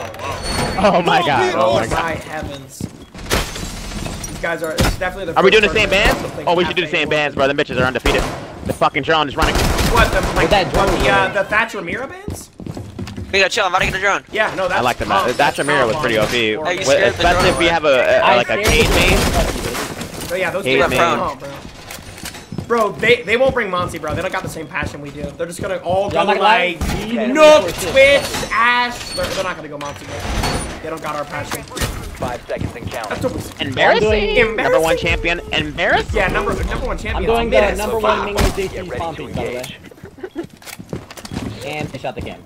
oh. oh my god. Oh my god. My heavens. These guys are it's definitely the. Are we doing the same bands? Oh, we should do the same bands, bro. The bitches are undefeated. The fucking drone is running. What the? Like that drone? The uh, the Thatcher Mira bands? We gotta chill. I'm about to get a drone. Yeah, no, that's. I like the map. That Mira was pretty O P. Hey, especially if we have a, a like a Cade main. Oh yeah, those are prone. Bro, they, they won't bring Monty, bro. They don't got the same passion we do. They're just gonna all go like, like okay, Nook, Twitch, Ash. They're, they're not gonna go Monty, bro. They don't got our passion. Five seconds and count. That's a, embarrassing. Embarrassing. Number one champion. Embarrassing. Yeah, number number one champion. I'm doing the number one Ming with D C's pumping, by the way. And they shot the game.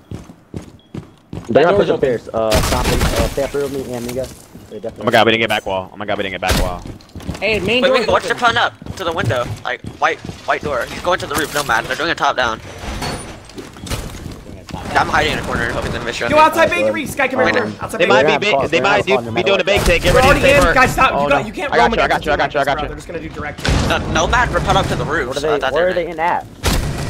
They're gonna push up Pierce. Uh, stopping. Uh, stay up through me and Miga. Oh my god, we didn't get back wall. Oh my god, we didn't get back wall. Hey, main wait, door. Wait, watch your pun up to the window. Like, white white door. He's going to the roof, Nomad. They're doing a top down. I'm hiding in a corner, hoping they miss you. Yo, outside bakery. Sky, come here. Outside bakery. They might be, ba they might do, be doing a bake take. Get ready to take work. Guys, stop. Oh, you, got, no. you can't roam again. I got you, I got you, I got you. They're just gonna do direct. Nomad, repel up to the roof. Where are they in at?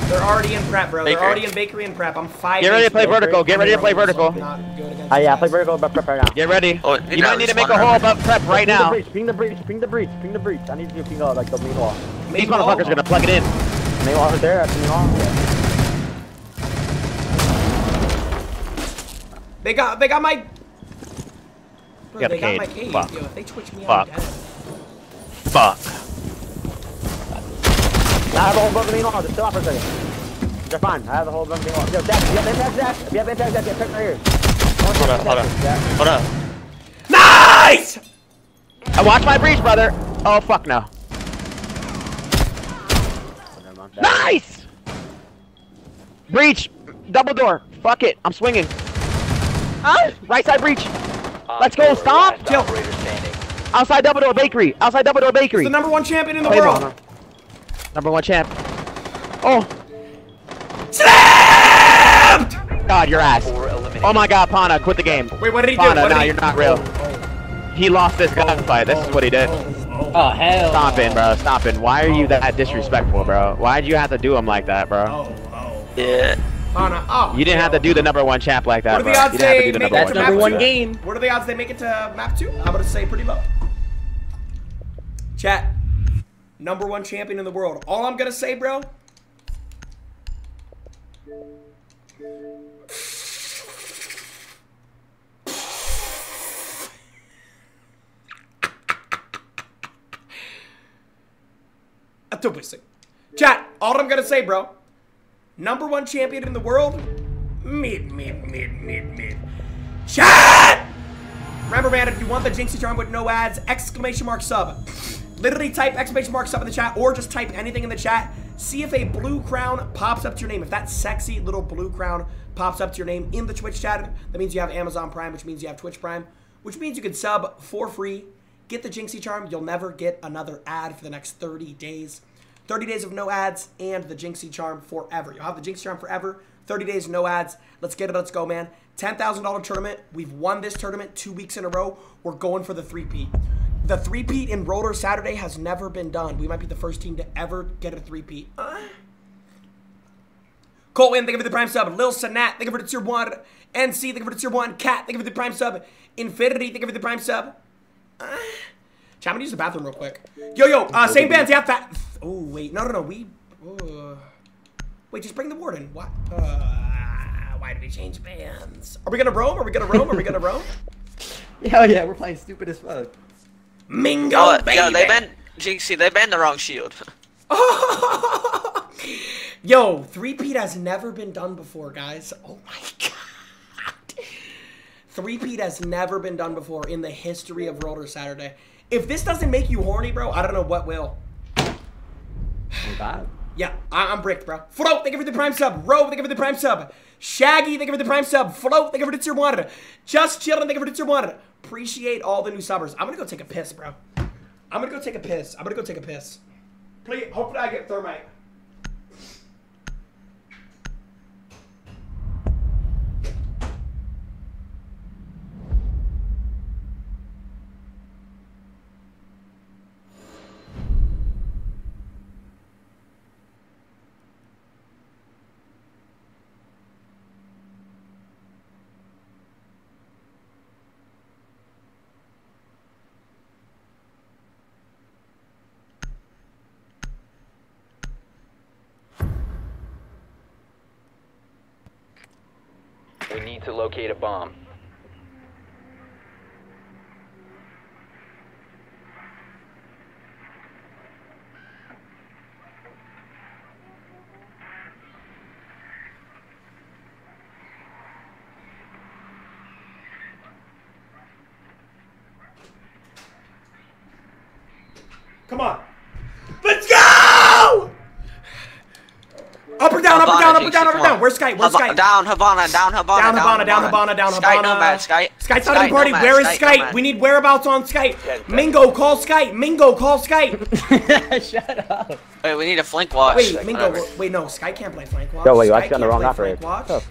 They're already in prep, bro. Bakery. They're already in bakery and prep. I'm five. Get ready to play vertical. Get ready to play vertical. Oh yeah, play vertical but prep right now. Get ready. Oh, you might need to make a hole but prep right now. Ping the breach, ping the breach, ping the breach. I need you to ping out like the main wall. These motherfuckers are gonna plug it in. Main wall right there. That's main wall. They got, they got my. Bro, they got my cage. Fuck. Yo, if they twitch me out, I'm dead. Fuck. I have a whole bunch of main walls, they're still out for a second. They're fine, I have a whole bunch of main walls. Yo, Zach, you have impact, Zach? You have impact, Zach, you have impact right here. Hold up, hold up, hold up. Nice! I watched my breach, brother. Oh, fuck no. Nice! Breach, double door, fuck it, I'm swinging. Huh? Right side breach. Let's go, stop. Chill. Outside double door bakery, outside double door bakery. It's the number one champion in the world. Number one champ. Oh. Slammed! God, your ass. Oh my god, Pana, quit the game. Wait, what did he do? Pana, nah, you're not real. He lost this gunfight. This is what he did. Oh, hell. Stop it, bro. Stop it. Why are you that disrespectful, bro? Why'd you have to do him like that, bro? Oh, yeah. Pana, oh. You didn't have to do the number one champ like that, bro. You didn't have to do the number one champ. That's number one game. What are the odds they make it to map two? I'm gonna say pretty low. Chat. Number one champion in the world. All I'm gonna say, bro. I took this thing. Chat, all I'm gonna say, bro. Number one champion in the world. Mid, mid, mid, mid, mid. Chat! Remember, man, if you want the Jynxzi charm with no ads, exclamation mark sub. Literally type exclamation mark stuff in the chat or just type anything in the chat. See if a blue crown pops up to your name. If that sexy little blue crown pops up to your name in the Twitch chat, that means you have Amazon Prime, which means you have Twitch Prime, which means you can sub for free, get the Jynxzi charm. You'll never get another ad for the next thirty days. thirty days of no ads and the Jynxzi charm forever. You'll have the Jynxzi charm forever. thirty days, no ads. Let's get it. Let's go, man. ten thousand dollar tournament. We've won this tournament two weeks in a row. We're going for the three-peat. The three-peat in Roller Saturday has never been done. We might be the first team to ever get a three-peat. Uh. Colton, thank you for the prime sub. Lil Sanat, thank you for the tier one. N C, thank you for the tier one. Cat, thank you for the prime sub. Infinity, thank you for the prime sub. Uh. Chat, I'm gonna use the bathroom real quick. Yo, yo, uh, same bands, yeah, fat. Oh, wait, no, no, no, we, uh, wait, just bring the warden. What? Uh, why did we change bands? Are we gonna roam? Are we gonna roam? Are we gonna roam? Hell yeah, we're playing stupid as fuck. Mingo, oh, baby. Yo, they banned Jynxzi, they banned the wrong shield. Yo, three-peat has never been done before, guys. Oh my god. Three-peat has never been done before in the history of Roller Saturday. If this doesn't make you horny, bro, I don't know what will. Bad. Yeah, I I'm bricked, bro. Float, thank you for the prime sub. Row, thank you for the prime sub. Shaggy, thank you for the prime sub. Float, thank you for the tier one. Just chillin', thank you for the tier one. Appreciate all the new subbers. I'm gonna go take a piss, bro. I'm gonna go take a piss. I'm gonna go take a piss. Please, hopefully I get thermite. We need to locate a bomb. Come on. Let's go! Up or down, up or down, up or down, up or down. Where's Skype? Where's Skype? Down Havana, down Havana, down Havana, down Havana, down Havana. Skype, Nomad, Skype. Skype's not in the party. Where is Skype? We need whereabouts on Skype. Mingo, call Skype. Mingo, call Skype. Shut up. Wait, we need a flank watch. Wait, Mingo. Wait, no, Skype can't play flank watch. No, wait, I got the wrong operator. Well,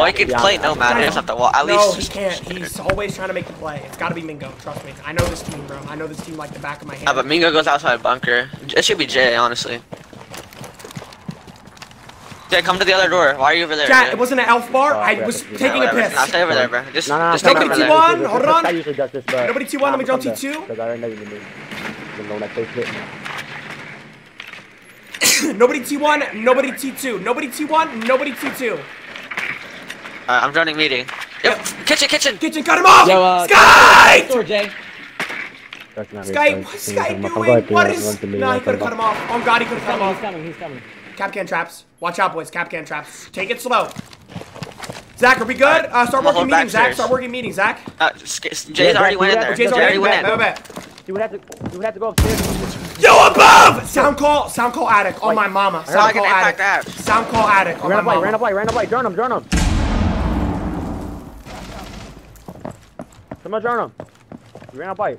I can play Nomad. It's not the wall. At least he can't. He's always trying to make the play. It's got to be Mingo. Trust me. I know this team, bro. I know this team like the back of my hand. Yeah, but Mingo goes outside bunker. It should be Jay, honestly. Jay, come to the other door. Why are you over there? Chat, Jay? It wasn't an elf bar. Oh, I was yeah, taking whatever. a piss. Nah, stay over there, bro. Just, no, no, just no, take no, nobody T one. Hold on. Nobody T one. Let me draw T two. Nobody T one. Nobody T two. Nobody T one. Nobody T two. Alright, I'm joining meeting. Yep. Kitchen, kitchen. Kitchen, cut him off. Yo, uh, Sky! Door, Jay. Sky, what's Sky doing? What is... Nah, he could've cut him off. Oh god, he could've cut him off. He's coming, he's coming. Cap can traps. Watch out, boys. Cap can traps. Take it slow. Zach, are we good? Uh, start working meeting, Zach. Start working meeting, Zach. Uh, Jay's already went in there. Jay's already went in. You would have to. You would have to go upstairs. Yo, above! Sound call. Sound call attic. On my mama. Sound call attic. Sound call attic. Random play. Random play. Random play. Turn him. Turn him. Someone turn him. You ran out by.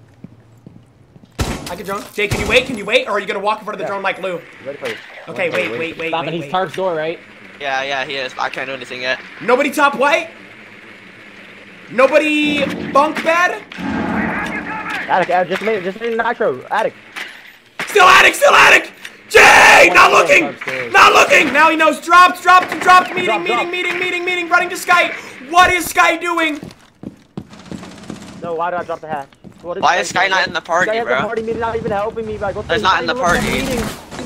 I can drone. Jay, can you wait? Can you wait? Or are you gonna walk in front of the yeah. drone like Lou? Ready for you. Okay, wait, wait, wait, wait. Stop wait, wait. He's tarp's door, right? Yeah, yeah, he is. But I can't do anything yet. Nobody top white. Nobody bunk bed. Attic, attic, just made, just made nitro. Attic. Still attic, still attic. Jay, not looking, not looking. Now he knows. Dropped, dropped, dropped. Meeting, drop, meeting, drop. meeting, meeting, meeting. Running to Sky. What is Sky doing? No, why did I drop the hat? Why is Sky not in the party, bro? The party meeting not even helping me. Like, he's not in the party. He's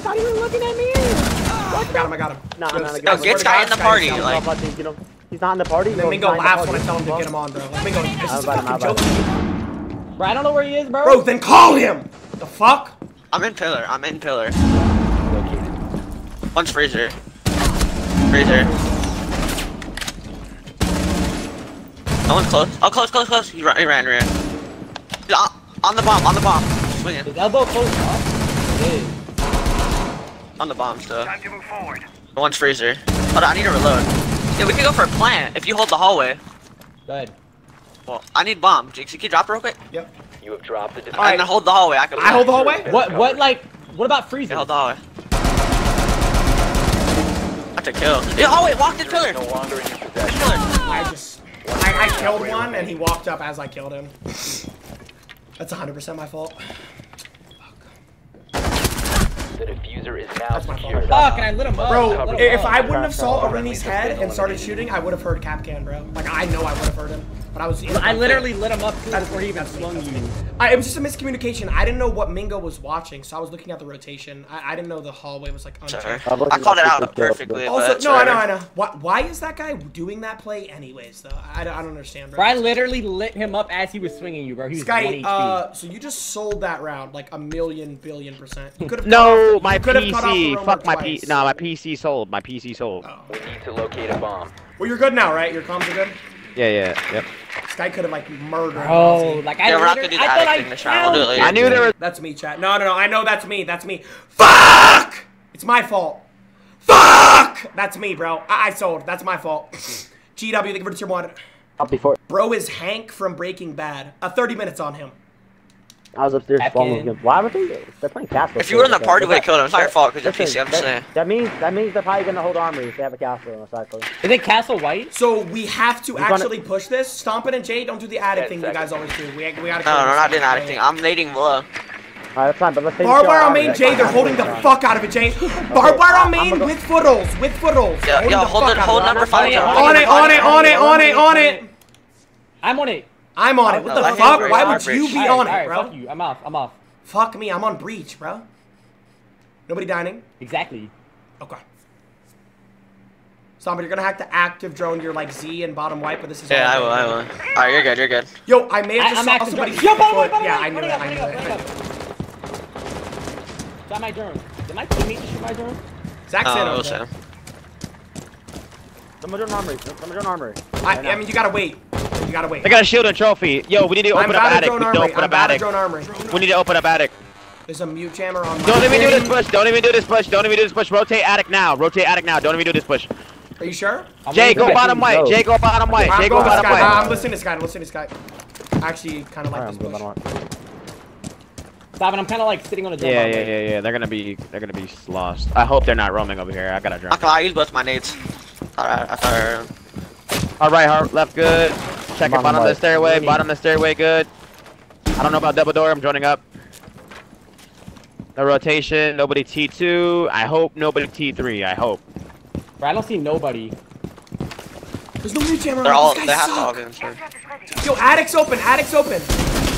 not even looking at me. I got him. I got him. Nah, nah, nah, no, get Sky in the party. Like, he's not in the party. Let me go laugh when I tell him to get him on, bro. Let me go. This is a fucking joke. Bro, I don't know where he is, bro. Bro, then call him. The fuck? I'm in pillar. I'm in pillar. One's Freezer. Freezer. No one's close. Oh, close, close, close. He ran, he ran, ran. On the bomb, on the bomb. Swinging. Is Elbow close off? It is. On the bomb, so. Time to move forward. One's Freezer. Hold on, I need to reload. Yeah, we can go for a plant if you hold the hallway. Go ahead. Well, I need bomb. Jynxzi, can you drop real quick? Yep. You have dropped it. Right. I can hold the hallway. I can. I hold the hallway? What, what, like, what about Freezer? Yeah, hold the hallway. That's a kill. Yeah, hallway, walk the pillar. No longer in your possession. I just, I, I killed one and he walked up as I killed him. That's one hundred percent my fault. Fuck. The diffuser is now secured. Fuck, and I lit him up. Bro, if I wouldn't have saw Aruni's head and started shooting, I would have heard Capcan, bro. Like, I know I would have heard him. But I was. I literally lit him up before he even swung you. I, it was just a miscommunication. I didn't know what Mingo was watching, so I was looking at the rotation. I, I didn't know the hallway was like. Sure. I called it out perfectly. Also, no, I know, I know. Why, why is that guy doing that play anyways, though? I, I don't understand, bro. I literally lit him up as he was swinging you, bro. He was Sky, uh, so you just sold that round like a million billion percent. You could have. No, my P C. Fuck my P. No, my P C sold. My P C sold. Oh. We need to locate a bomb. Well, you're good now, right? Your comms are good. Yeah, yeah, yep. This guy could have like murdered. Oh, like I, yeah, we're not gonna do the attic thing this round. I knew there was. That's me, chat. No, no, no. I know that's me. That's me. Fuck! It's my fault. Fuck! That's me, bro. I, I sold. That's my fault. G W, they converted your one. Up before. Bro is Hank from Breaking Bad. Uh, thirty minutes on him. I was upstairs bombing him. Why would they? They're playing Castle. If you were in the party, we killed him. It's not your fault because you're P C. I'm just saying. That means that means they're probably gonna hold Armory if they have a Castle on the side. Is it Castle white? So we have to actually push this. Stompin' and Jay, don't do the attic thing you guys always do. We we gotta. No, no, not doing attic thing. I'm nading below. Alright, that's fine. But let's take. Barbed wire on main, Jay. They're holding the fuck out of it, Jay. Barbed wire on main with foot rolls, with foot rolls. Yeah, yeah. Hold it. Hold number five. On it. On it. On it. On it. On it. I'm on it. I'm on it. What the fuck? Why would you be on it, bro? Fuck you. I'm off. I'm off. Fuck me. I'm on breach, bro. Nobody dining? Exactly. Okay. Stomper, you're gonna have to active drone your like Z and bottom white, but this is. Yeah, I will. I will. Alright, you're good. You're good. Yo, I may have just saw somebody. Yo, bottom white, bottom white. Yeah, I knew it. I knew it. Got my drone. Did my teammate shoot my drone? Zach's in. Oh, we'll shoot him. Someone drone armory. Someone drone armory. I mean, you gotta wait. You gotta wait. I got a shield and trophy. Yo, we need to open up Attic. We need to open up Attic. We need to open up Attic. There's a mute jammer on my Don't even do this push. Don't even do this push. Don't even do this push. Rotate Attic now. Rotate Attic now. Don't even do this push. Are you sure? Jay, go bottom white. Jay, go bottom white. Jay, go bottom white. I'm listening to this guy. I'm listening to this guy. I actually kind of like this push. Stop, and I'm kind of like sitting on a drum. Yeah, yeah, yeah, yeah. They're gonna be, they're gonna be lost. I hope they're not roaming over here. I got a drum. I used both my nades. All right, I thought. All right, heart left good. Check bottom, bottom of the stairway. Bottom of the stairway good. I don't know about double door. I'm joining up. No rotation. Nobody T two. I hope nobody T three. I hope. Bro, I don't see nobody. There's no mute jammer. They're all. They have to all be inside. Yo, attic's open. Attic's open.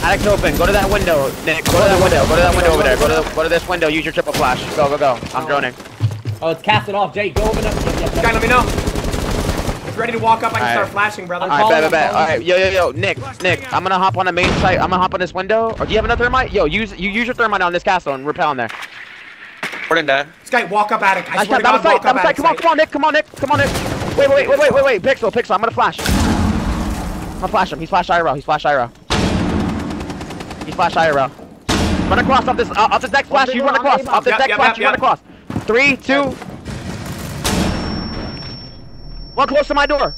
Attic's open. Go to that window, Nick. Go to that window. Go to that window over there. Go to the, go to this window. Use your triple flash. Go, go, go. I'm droning. Oh, it's casting off. Jay, go open up. Guy, let me know. It's ready to walk up. I can start flashing, brother. All right, bet, bet, bet. All right, yo, yo, yo, Nick, Nick. I'm gonna hop on the main site. I'm gonna hop on this window. Or do you have another thermite? Yo, use you use your thermite on this castle and repel in there. We're in there. This guy, walk up Attic. I swear to God, walk up Attic. Come on, come on, Nick. Come on, Nick. Come on, Nick. Wait, wait, wait, wait, wait, wait. Pixel, Pixel. I'm gonna flash. I'm gonna flash him. He's flash I R O. He's flash I R O. He flash I R L. Run across off this, uh, off this next flash. You run across off this yep, next yep, flash. Yep, you yep. run across. Three, two, one close to my door.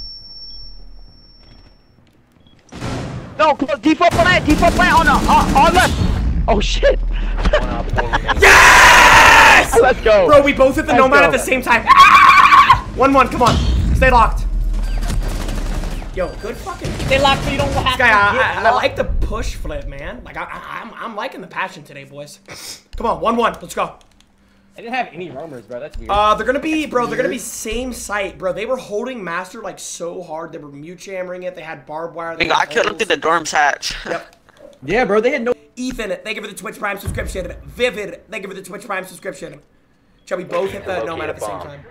No, close. Default plant. Default plant on the uh, on left. Oh shit. Yes! Let's go. Bro, we both hit the Let's Nomad go. At the same time. One, one. Come on. Stay locked. Yo, good fucking. They locked so you don't have guy, to I, I, I like the push flip, man. Like I, I, I'm, I'm liking the passion today, boys. Come on, one one, let's go. I didn't have any roamers, bro. That's weird. Uh, they're gonna be, bro. That's they're weird. Gonna be same site, bro. They were holding Master like so hard. They were mute jammering it. They had barbed wire. They got killed. Looked at the dorms hatch. Yep. Yeah, bro. They had no. Ethan, thank you for the Twitch Prime subscription. Vivid, thank you for the Twitch Prime subscription. Shall we both hit the Nomad at the same time?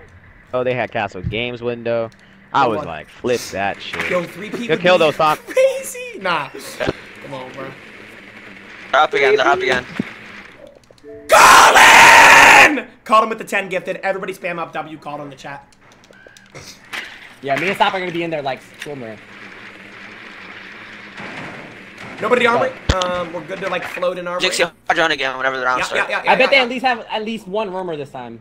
Oh, they had Castle Games window. I was like, flip that shit. Yo, three people. Kill those thoughts. Crazy. Nah. Come on, bro. They're up again. They're up again. Colin! Called him with the ten gifted. Everybody spam up W. Called on the chat. Yeah, me and Stop are gonna be in there like swimmer. Nobody armory. Um, we're good to like float in armory. Jynxzi, I'll drown again whenever the round starts. Yeah, yeah, yeah, I yeah, bet yeah, they yeah. at least have at least one rumor this time.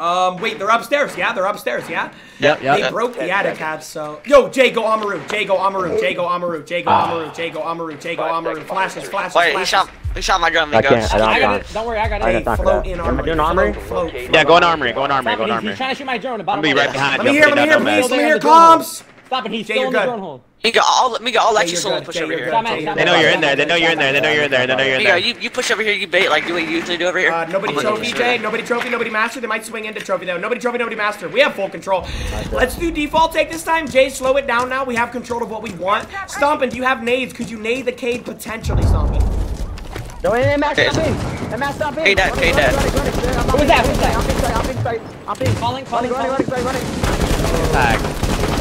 Um, wait, they're upstairs, yeah? They're upstairs, yeah? Yep, yep. They yep, broke yep, the yep, attic half, yep. so... Yo, Jay, go Amaru, Jay, go Amaru, Jay, go Amaru, Jay, go Amaru, Jay, go Amaru, Jay, go Amaru, flashes, flashes, flashes. Wait, he shot, he shot my gun, I can't, I don't, I got it. Don't worry, I got it. I float in Armory. Am I doing Armory? Float. Yeah, go in Armory, go in Armory, go in Armory. He's trying to shoot my drone, bottom. I'll be right behind. Let me hear, let me hear, please, let me hear comms! Stop it, he's still in the drone hole. Mika, I'll let you solo push over here. They know you're in there. They know you're in there. They know you're in there. They know you're in there. Mika, you push over here. You bait like do what you usually do over here. Uh, nobody trophy, Jay. Nobody trophy. Nobody master. They might swing into trophy though. Nobody trophy. Nobody master. We have full control. Let's do default take this time. Jay, slow it down now. We have control of what we want. Stompin', do you have nades? Could you nade the cave potentially, Stompin'? No, hey, Max, stop in. Hey, Max, stop in. Hey, that, hey, that. Who's that? Who's that? I'm big sight. I'm big sight. Falling, falling, running, running, running, running.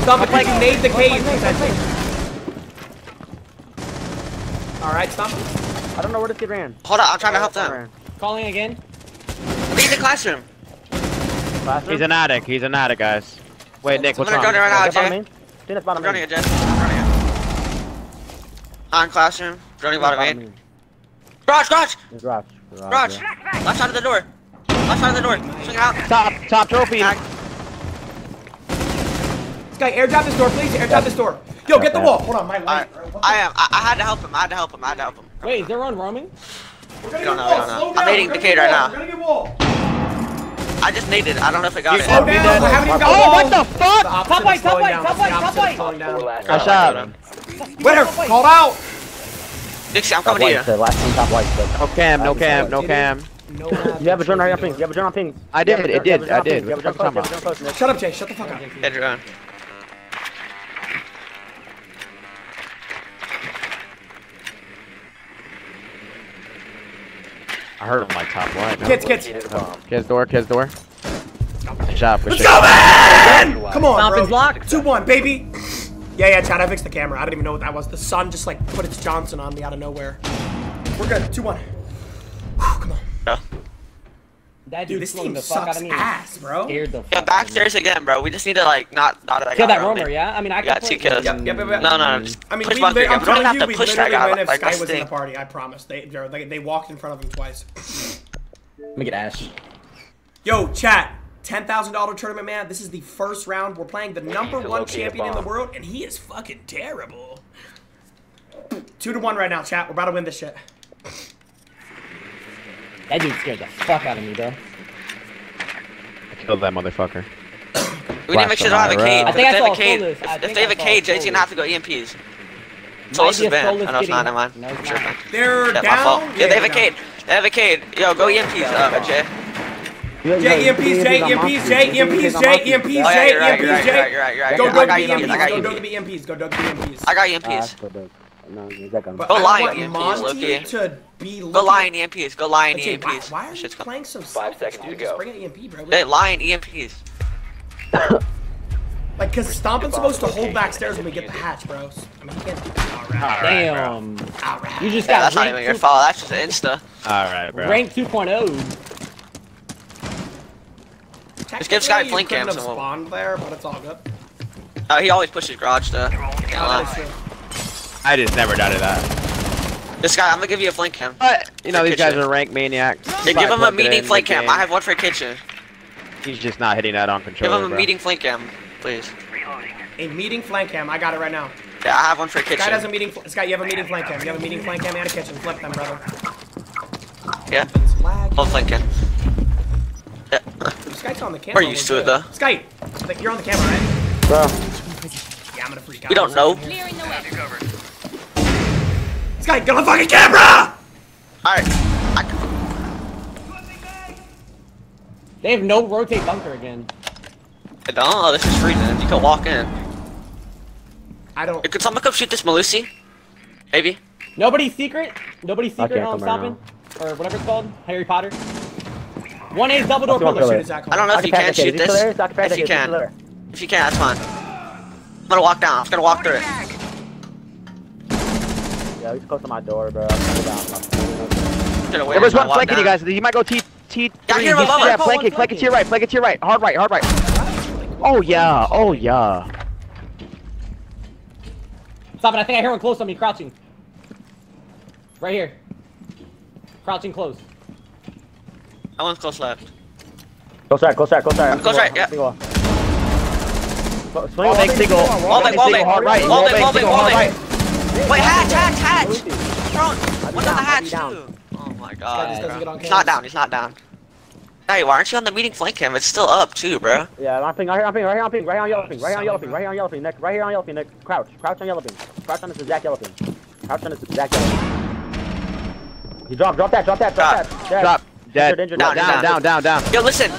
Stop it, like nade the cave. Alright, stop it. I don't know where this kid ran. Hold on, I'm trying to help them. Calling again. Leave the classroom. classroom. He's an attic. He's an attic, guys. Wait, Nick, what's wrong? I'm running right now, I'm running it, Jay. I'm running it. On classroom. Running bottom main. Garage, garage! Garage. Garage. Left side of the door. Left side of the door. Swing out. Top, top trophy. Guy, airdrop this door, please. Airdrop this door. Yo, get the wall. Hold on, my life. Right. I am. I, I had to help him. I had to help him. I had to help him. Wait, is there on roaming? We're gonna get wall. Slow down. I'm nading the kid right now. We're gonna get wall. I just naded. I don't know if I got it. Slow down. I haven't even got wall. Oh, what the fuck? Top right, top right, top right, top right. I shot him. Winner, called out. Jynxzi, I'm coming here. No cam, no cam, no cam. No, you have a drone right on ping. You have a drone on ping. I did. It did. I did. Shut up, Jay. Shut the fuck up. Head drone. I heard him like top right. Kids, kids. Kids door, kids door. Good job. Let's go, man! Come on, bro. two one, baby. Yeah, yeah, Chad, I fixed the camera. I don't even know what that was. The sun just like put its Johnson on me out of nowhere. We're good. two one. Come on. No. That dude, dude this team the fuck sucks out of me. ass, bro. Scared the fuck yeah, back stairs again, bro. We just need to like not not like kill that roamer, yeah. I mean, I got two kills. Yep, yep, yep, yep. No, no, no, just I mean, push we, bunker. I'm telling you, have to we push literally ran if like, Sky was in the party. I promise. They, they they walked in front of him twice. Let me get Ash. Yo, chat. Ten thousand dollar tournament, man. This is the first round. We're playing the number one champion in the world, and he is fucking terrible. Two to one right now, chat. We're about to win this shit. That dude scared the fuck out of me, bro. I killed that motherfucker. We need to make sure they don't have a cage. I think I saw Solis. If they have a cage, J T's gonna have to go E M Ps. Solis is banned. I know it's not, never mind. I'm sure. They're down. Yeah, they have a cage. They have a cage. Yo, go E M Ps, uh, J. J E M Ps, J E M Ps, J E M Ps, J E M Ps, J E M Ps, J. Go, go, E M Ps. Go, go, E M Ps. Go, go, E M Ps. I got E M Ps. No, but go lie in E M Ps, Loki. Go lie in E M Ps. Go lie in E M Ps. Why, why are you playing so Five slow? seconds to go. Bring an E M P, bro. They lie in E M Ps. Like, cause Stompin's supposed to hold back stairs when we get the hatch, bro. I mean, he can't do that. All right. Damn. All right. You just yeah, got that's not even your fault. That's just Insta. All right, bro. Rank two point oh. Just give Sky flank cams. He spawned there, but it's all good. Oh, he always pushes garage though. I just never doubted that. This guy, I'm gonna give you a flank cam. But, you know, these kitchen. guys are rank maniacs. Yeah, give him a meeting flank cam. I have one for kitchen. He's just not hitting that on control. Give him a bro. meeting flank cam, please. A meeting flank cam. I got it right now. Yeah, I have one for kitchen. This guy has a meeting. This guy, you have a meeting flank cam. You have a meeting flank cam and a kitchen. Flip them, brother. Yeah. Hold flank cam. Yeah. This guy's on the camera. We're used to it, though. Sky, like, you're on the camera, right? Bro. Yeah, I'm gonna freak out. We don't know. Guy, get on the fucking camera! Alright. They have no rotate bunker again. I don't know, this is freezing. You can walk in. I don't. Could someone come shoot this Malusi? Maybe. Nobody's secret? Nobody's secret on stopping? Or whatever it's called? Harry Potter? One A's double door pillar. I don't know if you can shoot this. If you can. If you can, that's fine. I'm gonna walk down. I'm just gonna walk through it. Yeah, he's close to my door, bro. There was one flanking you guys. You might go T T. Yeah, he's yeah, flanking, flanking to your right, flanking to your right, hard right, hard right. Oh yeah, oh yeah. Stop it! I think I hear one close on me, crouching. Right here. Crouching close. That one's close left. Close right, close right, close right. Close right, yeah. Wall bang, single. Wall bang, wall bang, hard right. Wall bang, wall bang, wall bang. Wait, hatch, hatch, hatch! Throne! What's on the hatch, too? Oh my god. He's not down, he's not down. Hey, why aren't you on the meeting flank cam? It's still up, too, bro. Yeah, I'm ping, right here, I'm ping, right here, I'm ping, right here on yellow ping, right here on yellow ping, right here on yellow ping, Nick, right here on yellow ping, Nick. Crouch, crouch on yellow ping. Crouch on this exact yellow ping. Crouch on this exact yellow ping. He dropped, drop that, drop that, drop that. Drop, dead. Down, down, down, down. Yo, listen.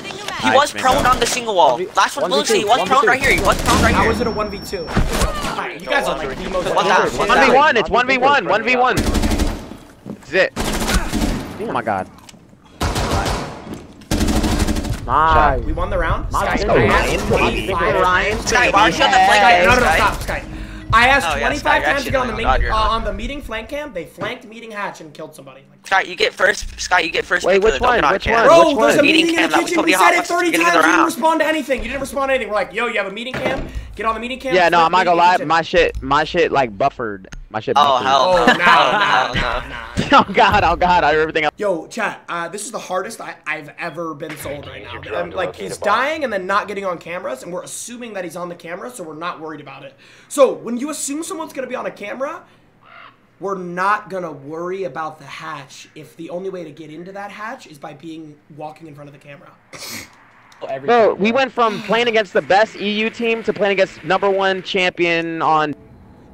He was prone on the single wall. Last one, Lucy, he was prone right here, he was prone right here. How was it a one v two? You guys are like the most one v one, it's one v one, one v one. That's it. Oh my god. Nice. We won the round? Sky, I asked twenty-five times to get on the meeting flank cam, they flanked meeting hatch and killed somebody. Sky, you get first, Sky, you get first. Wait, which one? Which one? Bro, there's a meeting in the kitchen, we said it thirty times, you didn't respond to anything. You didn't respond to anything. We're like, yo, you have a meeting cam? Get on the meeting cam. Yeah, no, I'm not gonna lie. My shit, my shit like buffered. My shit buffered. Oh, hell no. Oh, no, no, no. Oh, God, oh, God. I everything else. Yo, chat, uh, this is the hardest I, I've ever been sold right now. I'm, like, he's dying and then not getting on cameras, and we're assuming that he's on the camera, so we're not worried about it. So, when you assume someone's gonna be on a camera, we're not gonna worry about the hatch if the only way to get into that hatch is by being walking in front of the camera. Bro, we went from playing against the best E U team to playing against number one champion on...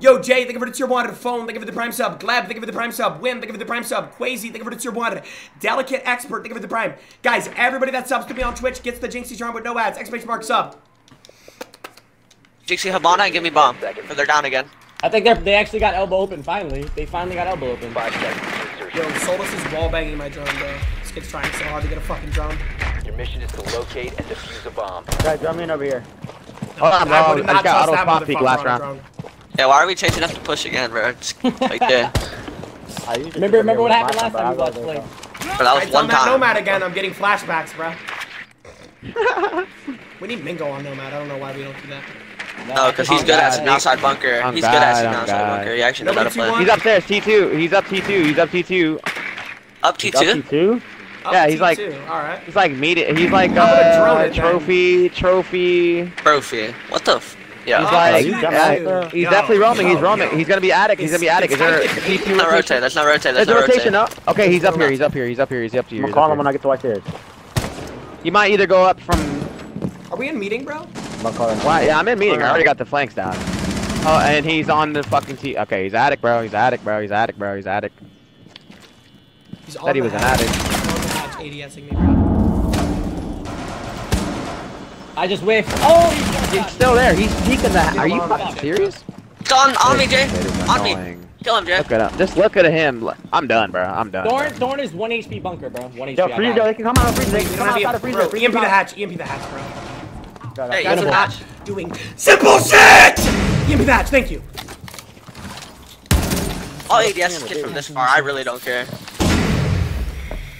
Yo, Jay, thank you for the tier one. Phone, thank you for the prime sub. Glab, thank you for the prime sub. Wim, thank you for the prime sub. Quazy, thank you for the tier one. Delicate Expert, thank you for the prime. Guys, everybody that subs to me on Twitch gets the Jynxzi charm with no ads. Exclamation mark sub. Jynxzi Havana, give me bomb. But they're down again. I think they're, they actually got elbow open, finally. They finally got elbow open. Five seconds. Yo, Solis is wall banging my drone, bro. This kid's trying so hard to get a fucking drone. Your mission is to locate and defuse a bomb. Guys, drum in over here. Hold on, bro. I, I just got auto spot peek last round. Yeah, why are we changing up to push again, bro? Just like that. Remember, remember what happened last time we watched play. But that was one time. Nomad again, I'm getting flashbacks, bro. We need Mingo on Nomad. I don't know why we don't do that. No, because he's good at outside bunker. He's good at outside bunker. He actually knows how to play. He's up there, T two. He's up T two. He's up T two. Up T two? Yeah, he's like, he's like meet it. He's like uh, trophy, trophy, trophy. What the? F yeah. He's like, yeah, he's definitely roaming. He's roaming. He's gonna be attic. He's gonna be attic. Is there a T two rotation? That's not rotate. That's not rotation. That's rotation. Okay, he's up here. He's up here. He's up here. He's up to you. I'm calling him when I get to white. You might either go up from. Are we in meeting, bro? Why? Yeah, I'm in meeting. I already got the flanks down. Oh, and he's on the fucking T. Okay, he's attic, bro. He's attic, bro. He's attic, bro. He's attic. He's Said he was an attic. ADSing me, bro. I just whiffed. Oh, he's, he's still there. He's peeking that. Are you fucking serious? It's on, on me, Jay. On annoying. me. Kill him, Jay. Look at him. Just look at him. I'm done, bro. I'm done. Thorn, Thorn is one H P bunker, bro. One H P. Yo, Freezer, they can come out of Freezer. They can come outside of Freezer. Bro, E M P the hatch. E M P the hatch, bro. Hey, guys are not doing simple shit! Give me that, thank you. All A D S is get from this far, I really don't care.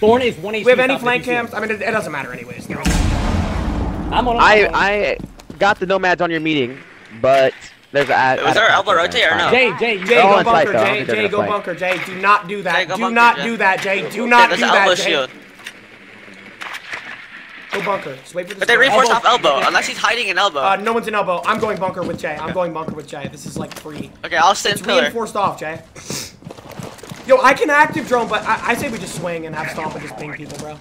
Thorn is one H P. We have any flank camps? I mean, it, it doesn't matter anyways. No. I'm on I, I got the Nomads on your meeting, but there's a... Ad, was there elbow rotate or no? Jay, Jay, Jay, go bunker, Jay, Jay, go bunker, Jay. Do not do that. Do not do that, Jay. Do not do that, Jay. Go bunker. Just wait for this but they reinforced off elbow, unless he's hiding in elbow. Uh, no one's in elbow. I'm going bunker with Jay. I'm going bunker with Jay. This is like free. Okay, I'll stay in pillar. Reinforced off, Jay. Yo, I can active drone, but I, I say we just swing and have Stomp and just ping people, bro.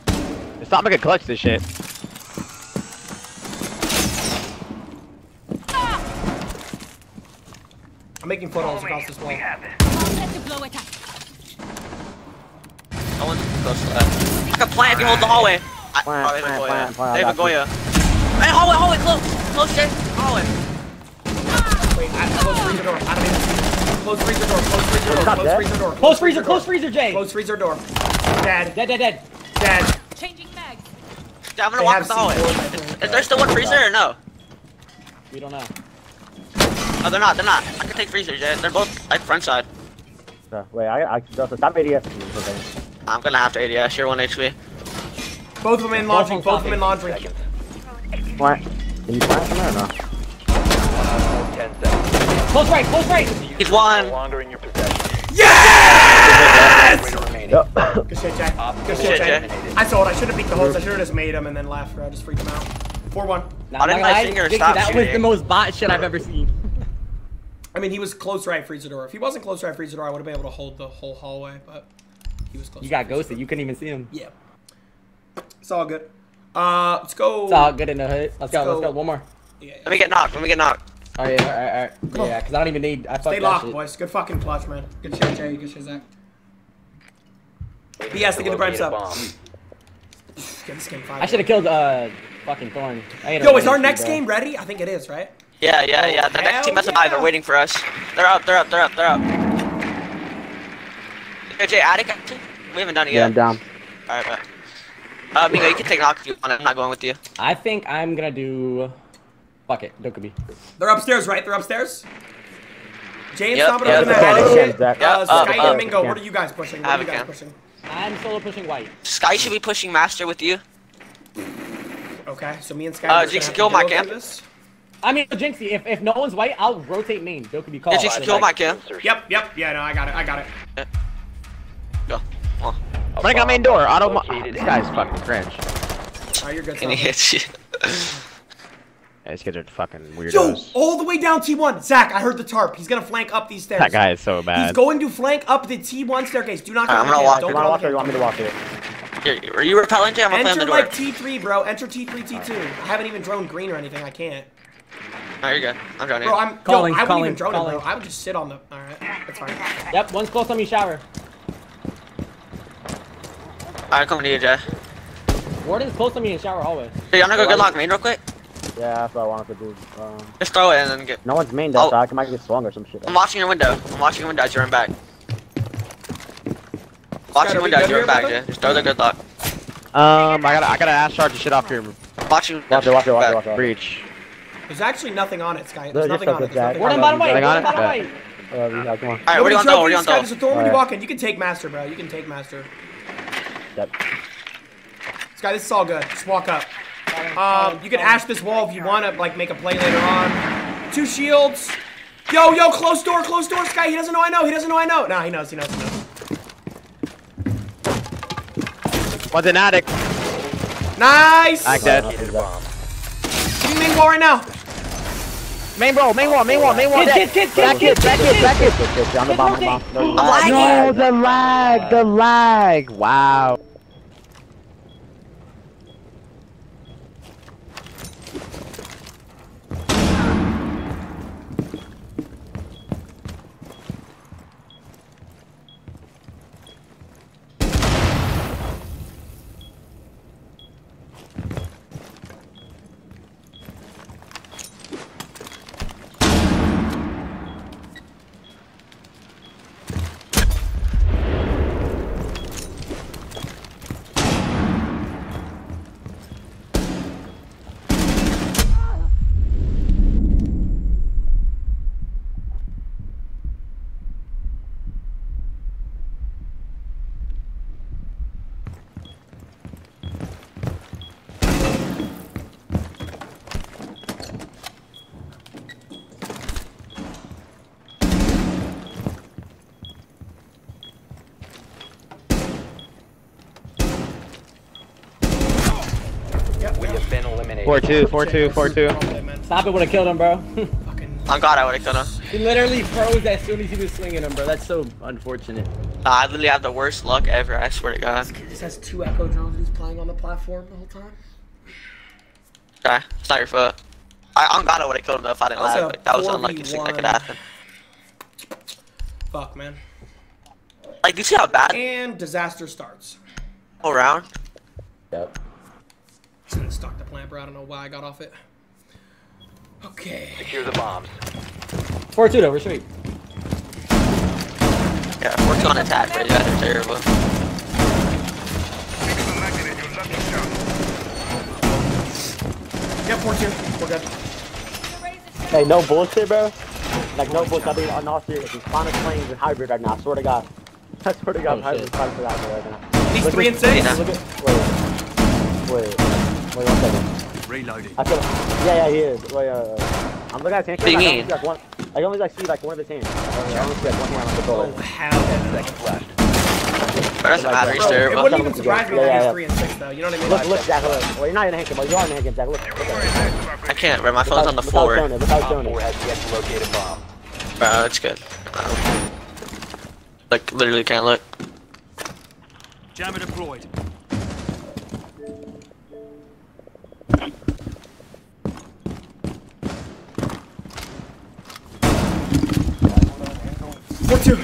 Stomp can clutch this shit. I'm making footholds across this wall. No one's close to that. I can plant if you hold the hallway. I, plan, oh, they plan, plan, plan, they have a Goya. Hey, hallway, hallway, close! Close, Jay! Hallway! Wait, I, close freezer door. I don't even see this. Close freezer door, close freezer door, close freezer door. Close freezer, close freezer, Jay! Close freezer door. Dead. Dead, dead, dead. Dead. Changing mag. Yeah, I'm gonna they walk up the hallway. Is, is there still one freezer or no? We don't know. Oh, they're not, they're not. I can take freezer, Jay. They're both, like, front side. No, wait, I, I can go, so stop A D S. Okay. I'm gonna have to A D S. You're one H P. Both of them in laundry, both of them in laundry. What? Can you flash him or not? Close right, close right! He's one! Yes! Yep. Good shit, Jack. Good shit, Jack. I saw it, I should have beat the host, I should have just made him and then laughed, bro. I just freaked him out. four one. How did my finger stop shooting? That was the most bot shit I've ever seen. I mean, he was close right, freezer door. If he wasn't close right, freezer door, I would have been able to hold the whole hallway, but he was close. You got ghosted, you couldn't even see him. Yeah. It's all good. Uh, let's go. It's all good in the hood. Let's, let's go, go. Let's go. One more. Yeah, yeah. Let me get knocked. Let me get knocked. Oh, yeah. All right, all right, all right. Cool. Yeah, because I don't even need. I Stay locked, shit. boys. Good fucking clutch, man. Good shit, Jay. Good shit, Zach. He has to get the brems up. Get skin five. I should have killed uh fucking Thorn. Yo, is our next bro. game ready? I think it is, right? Yeah, yeah, yeah. The Hell next team has yeah. They're waiting for us. They're up. They're up. They're up. They're up. Hey, Jay, Attic. We haven't done it yeah, yet. I'm down. All right, bro. Uh, Mingo, you can take an knock if you want. I'm not going with you. I think I'm gonna do. Fuck it, Dokubi. They're upstairs, right? They're upstairs? James, yep, Stomp, yeah, up in that attic shit. Yep, uh, Sky uh, and Mingo, uh, what are you guys pushing? What are you guys pushing? I'm solo pushing white. Sky should be pushing Master with you. Okay, so me and Sky. Uh, Jynxzi, kill my campus. I mean, Jynxzi, if, if no one's white, I'll rotate main. Dokubi, call. Yeah, Jynxzi, kill my camp. Yep, yep, yeah, no, I got it, I got it. Yep. Go. Come on. When I got main door, auto mo- oh, this guy's fucking cringe. Oh, you're good, hit you. Yeah, these kids are fucking weirdos. Yo, all the way down T one. Zach, I heard the tarp. He's gonna flank up these stairs. That guy is so bad. He's going to flank up the T one staircase. Do not go I'm gonna walk Don't walk here. You want me to walk here? Are you repelling, Jay? I'm gonna play on the door. Enter like T three, bro. Enter T three, T two. I haven't even droned green or anything. I can't. Oh, you're good. I'm droning. Bro, I'm- calling, yo, I calling, wouldn't even drone calling. It, bro. I would just sit on the- Alright, that's fine. Yep, one's close on me, shower. Alright, coming to you, Jay. Warden's close to me in shower hallway. Dude, y'all gonna go Gridlock main real quick? Yeah, that's what I wanted to do. Um, Just throw it and then get... No one's main though, oh. So I might get swung or some shit. I'm watching your window. I'm watching your window as you run back. Watching your window as you run back, Jay. Just throw the Gridlock. Um, I gotta, I gotta ash charge the shit off here. Watching... Watch it, watch it, watch it, watch it. Breach. There's actually nothing on it, Sky. There's nothing on it. Warden, bottom right! Warden, bottom right! Alright, where do you want to go? Where do you want to go? You can take Master, bro. You can take Master. Yep. This guy, this is all good. Just walk up. Um, you can ash this wall if you want to, like, make a play later on. Two shields. Yo, yo, close door, close door, Sky. He doesn't know I know. He doesn't know I know. Nah, he knows, he knows, he knows. One's an attic. Nice. I dead. Give me main wall right now. Main wall, main wall, main wall, main wall. Back it, back it, back it. On the bomb, on the bomb. No, no, the lag, the lag. Wow. four two, four two, four two. Stop it, would have killed him, bro. I'm glad I would have killed him. He literally froze as soon as he was swinging him, bro. That's so unfortunate. Uh, I literally have the worst luck ever, I swear to God. This kid just has two Echo drones and he's playing on the platform the whole time. Okay, it's not your fault. I, I'm glad I would have killed him though if I didn't lag. Like, that was the unluckiest thing that could happen. Fuck, man. Like, do you see how bad? And disaster starts. Whole round? Yep. Gonna stock the plant, bro. I don't know why I got off it. Okay. Secure the bombs. four two though, we're sweet. Yeah, four two on attack, but you guys are terrible. Yeah, four two. We're good. Hey, no bullshit, bro. Like, no bullshit. I'll be on all serious. These Sonic planes and hybrid right now. I swear to God. I swear to God, I'm hybrid for that right now. He's three and six. Look at. Wait. Wait. Wait one second. Reloading. I feel like, yeah, yeah, he is. Wait, uh, I'm looking at his hands. I only see like one. I only like see like one of his hands. I only see like one hand on the goal. Oh, how that's left. That's a battery stare. It wouldn't even surprise me if it was three and six though. You know what I mean? Look, look, Jack. Look. Well, you're not in a handcuff, but you are in a handcuff, Jack. Look. I can't. Bro, my phone's on the floor. Without Jonah. Bro, that's good. Like literally can't look. Jammer deployed. four two.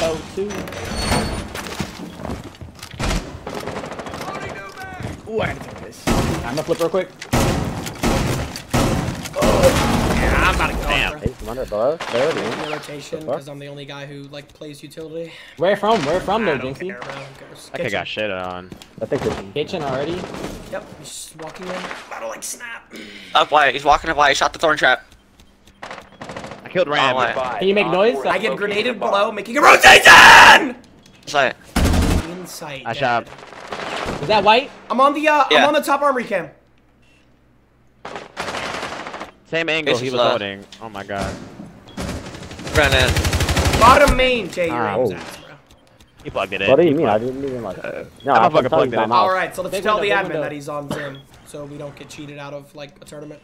oh two. Ooh, I had to take this. I'm gonna flip real quick. Oh. Yeah, I'm about to go. Damn. He's one above. There it is. I'm in rotation because I'm the only guy who like plays utility. Where from? Where from there, Jynxzi? I think I got shit on. I think it's kitchen already. Yep, he's just walking in. About to like snap. Up wide. He's walking up wide. He shot the thorn trap. Killed Ram. Oh, can you make noise? I get grenaded below, making a rotation! Sight. Insight. I shot. Is that white? I'm on the uh, yeah. I'm on the top armory cam. Same angle he was holding. Oh my god. Run in. Bottom main, Jay. Ah, oh. Ass, bro. He plugged it in. What do you mean? I didn't even like that. No, I'm fucking plugged it in. All right, so let's they tell the admin that he's on Zim, so we don't get cheated out of like a tournament.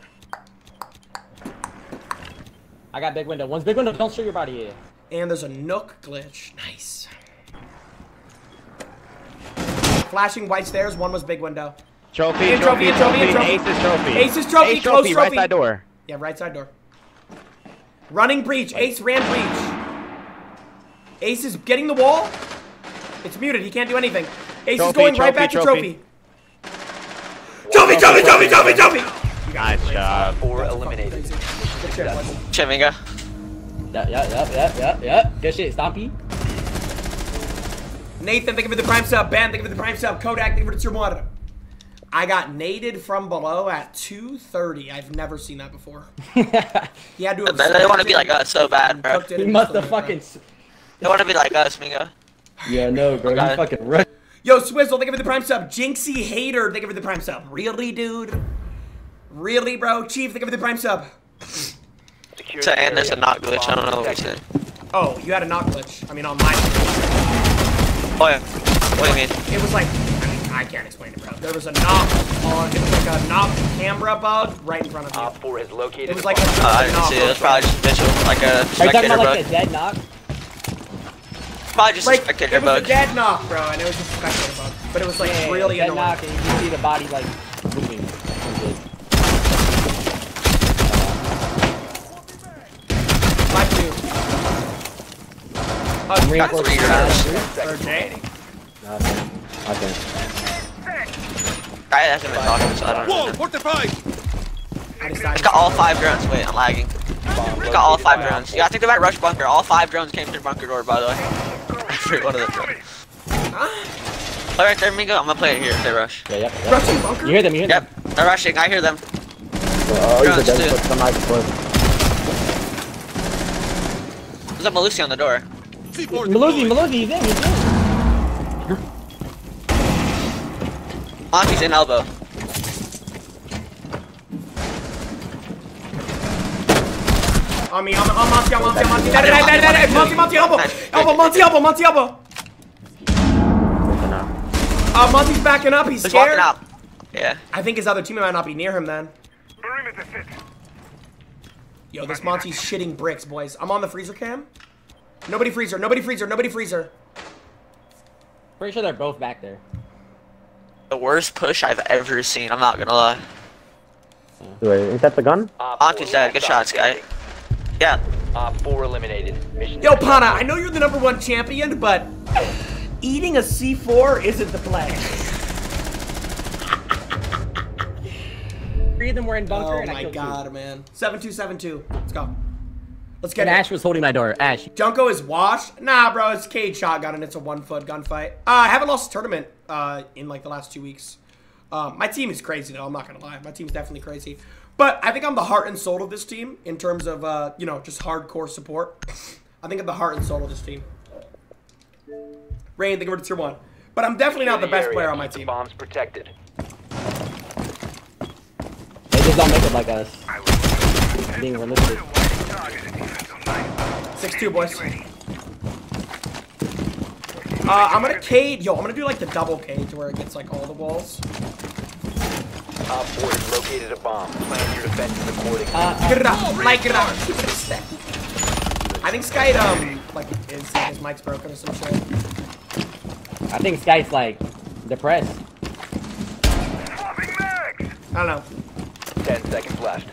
I got big window. One's big window. Don't show your body here. And there's a nook glitch. Nice. Flashing white stairs. One was big window. Trophy. And trophy. And trophy. And trophy. And trophy. And trophy. Ace's trophy. Ace trophy. Close trophy. Right side door. Yeah, right side door. Running breach. Ace ran breach. Ace is getting the wall. It's muted. He can't do anything. Ace trophy, is going trophy, right back trophy. To trophy. Trophy. Trophy. Trophy. Trophy. Trophy. Trophy. Nice job. Four eliminated. Cheminga. Yeah, yeah, yeah, yeah, yeah, yeah. Good shit, Stompy. Nathan, thank you for the prime sub. Ben, thank you for the prime sub. Kodak, thank you for the tier one. I got naded from below at two thirty. I've never seen that before. He had to have they want to be like us so bad, bro. He must have fucking... They want to be like us, Minga. Yeah, no, bro. You fucking right. Yo, Swizzle, thank you for the prime sub. Jynxzi Hater, thank you for the prime sub. Really, dude? Really, bro? Chief, thank you for the prime sub. To end this, a knock glitch. I don't know what we said. Oh, you had a knock glitch. I mean, on my. Oh, yeah. What do you mean? It was like. I can't explain it, bro. There was a knock on, it was like a knock camera bug right in front of me. Op four has located. It was like a, uh, I didn't see it. That's probably just visual, like a spectator bug. Are you talking about like a dead knock? Probably just like, a spectator bug. It was a dead knock, bro, and it was just a spectator bug. But it was like yeah, really annoying. Knock, and you can see the body like moving. Black two. Uh, Ring for three. Third Nothing. Nothing. I haven't been talking, so I don't know. Whoa, forty-five! It's got all five drones. Wait, I'm lagging. It's got all five drones. Yeah, I think they might rush bunker. All five drones came through bunker door, by the way. Every one of them. Huh? Play right there, Mingo. I'm gonna play it here if they rush. Yeah, yep. yep. Rushing bunker? You hear them, you hear them. Yep, they're rushing. I hear them. Oh, drones, he's a dead foot. There's a Malusi on the door. Malusi, Malusi, he's in, he's in. Monty's in elbow. On me, on Monty, on Monty, on Monty. Dead, dead, dead, dead, Monty, Monty, elbow. Elbow, Monty, elbow, Monty, elbow. Uh, Monty's backing up, he's scared. Out. Yeah. I think his other teammate might not be near him then. Yo, this Monty's shitting bricks, boys. I'm on the freezer cam. Nobody freezer, nobody freezer, nobody freezer. Pretty sure they're both back there. The worst push I've ever seen, I'm not gonna lie. Wait, is that the gun? Monty's dead, good shots, guy. Yeah. Uh, four eliminated. Mission Yo, Pana, I know you're the number one champion, but eating a C four isn't the play. Three of them were in bunker, oh and I killed two. Oh my god, man. seven two, seven two. Let's go. Let's get and it. Ash was holding my door. Ash. Junko is washed. Nah, bro, it's cage shotgun and it's a one-foot gunfight. Uh, I haven't lost a tournament uh, in like the last two weeks. Uh, my team is crazy though. I'm not gonna lie. My team's definitely crazy. But I think I'm the heart and soul of this team in terms of uh, you know, just hardcore support. I think I'm the heart and soul of this team. Rain, think we're to tier one. But I'm definitely not the best player on my team. Bombs protected. They just don't make it like us. Being realistic. six two, boys. Uh, I'm gonna cage. Yo, I'm gonna do like the double cage where it gets like all the walls. Uh, board has located a bomb. Plan your defenses accordingly. Uh, get it up. Oh, Mike, get it up. I think Sky, um, like, is, his mic's broken or some shit. I think Sky's like depressed. I don't know. Ten seconds left.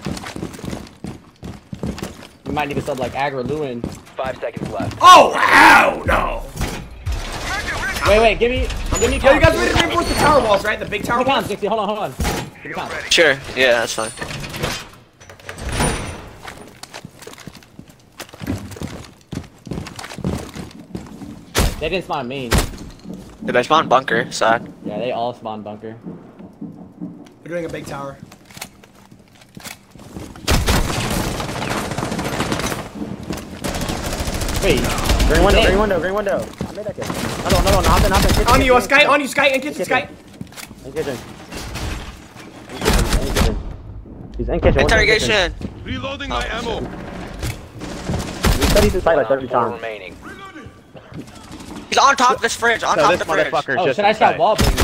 Might need to sub like Agra Lewin. Five seconds left. Oh, ow, no! Wait, wait, give me, give me. Oh, you guys ready to reinforce the tower walls, right? The big tower walls. Hold on, hold on. Hold on. Sure. Yeah, that's fine. They didn't spawn main. Did they spawn bunker? Suck. Yeah, they all spawn bunker. They're doing a big tower. Wait, green window, green window, green window. I made that kill. No, no, no, no, nothing, nothing. Kitchen, on you, kitchen, Sky, kitchen. On you, Sky, in kitchen, Sky. In kitchen. In kitchen, in kitchen. He's in kitchen. Interrogation. Reloading my ammo. We study this site like every time. Remaining. He's on top of this fridge, on so top of the fridge. Oh, should I stop wall, please?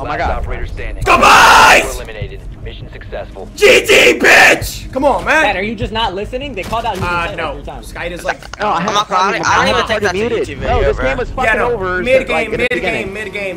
Oh my god. Operator standing. Goodbye! Eliminated. Mission successful. G G, bitch! Come on, man. Dad, are you just not listening? They called out. Uh, no. Every time. Sky is like. No, I'm not. I don't even think that's a YouTube video, bro. No, this game was fucking over. Mid game, mid game, mid game.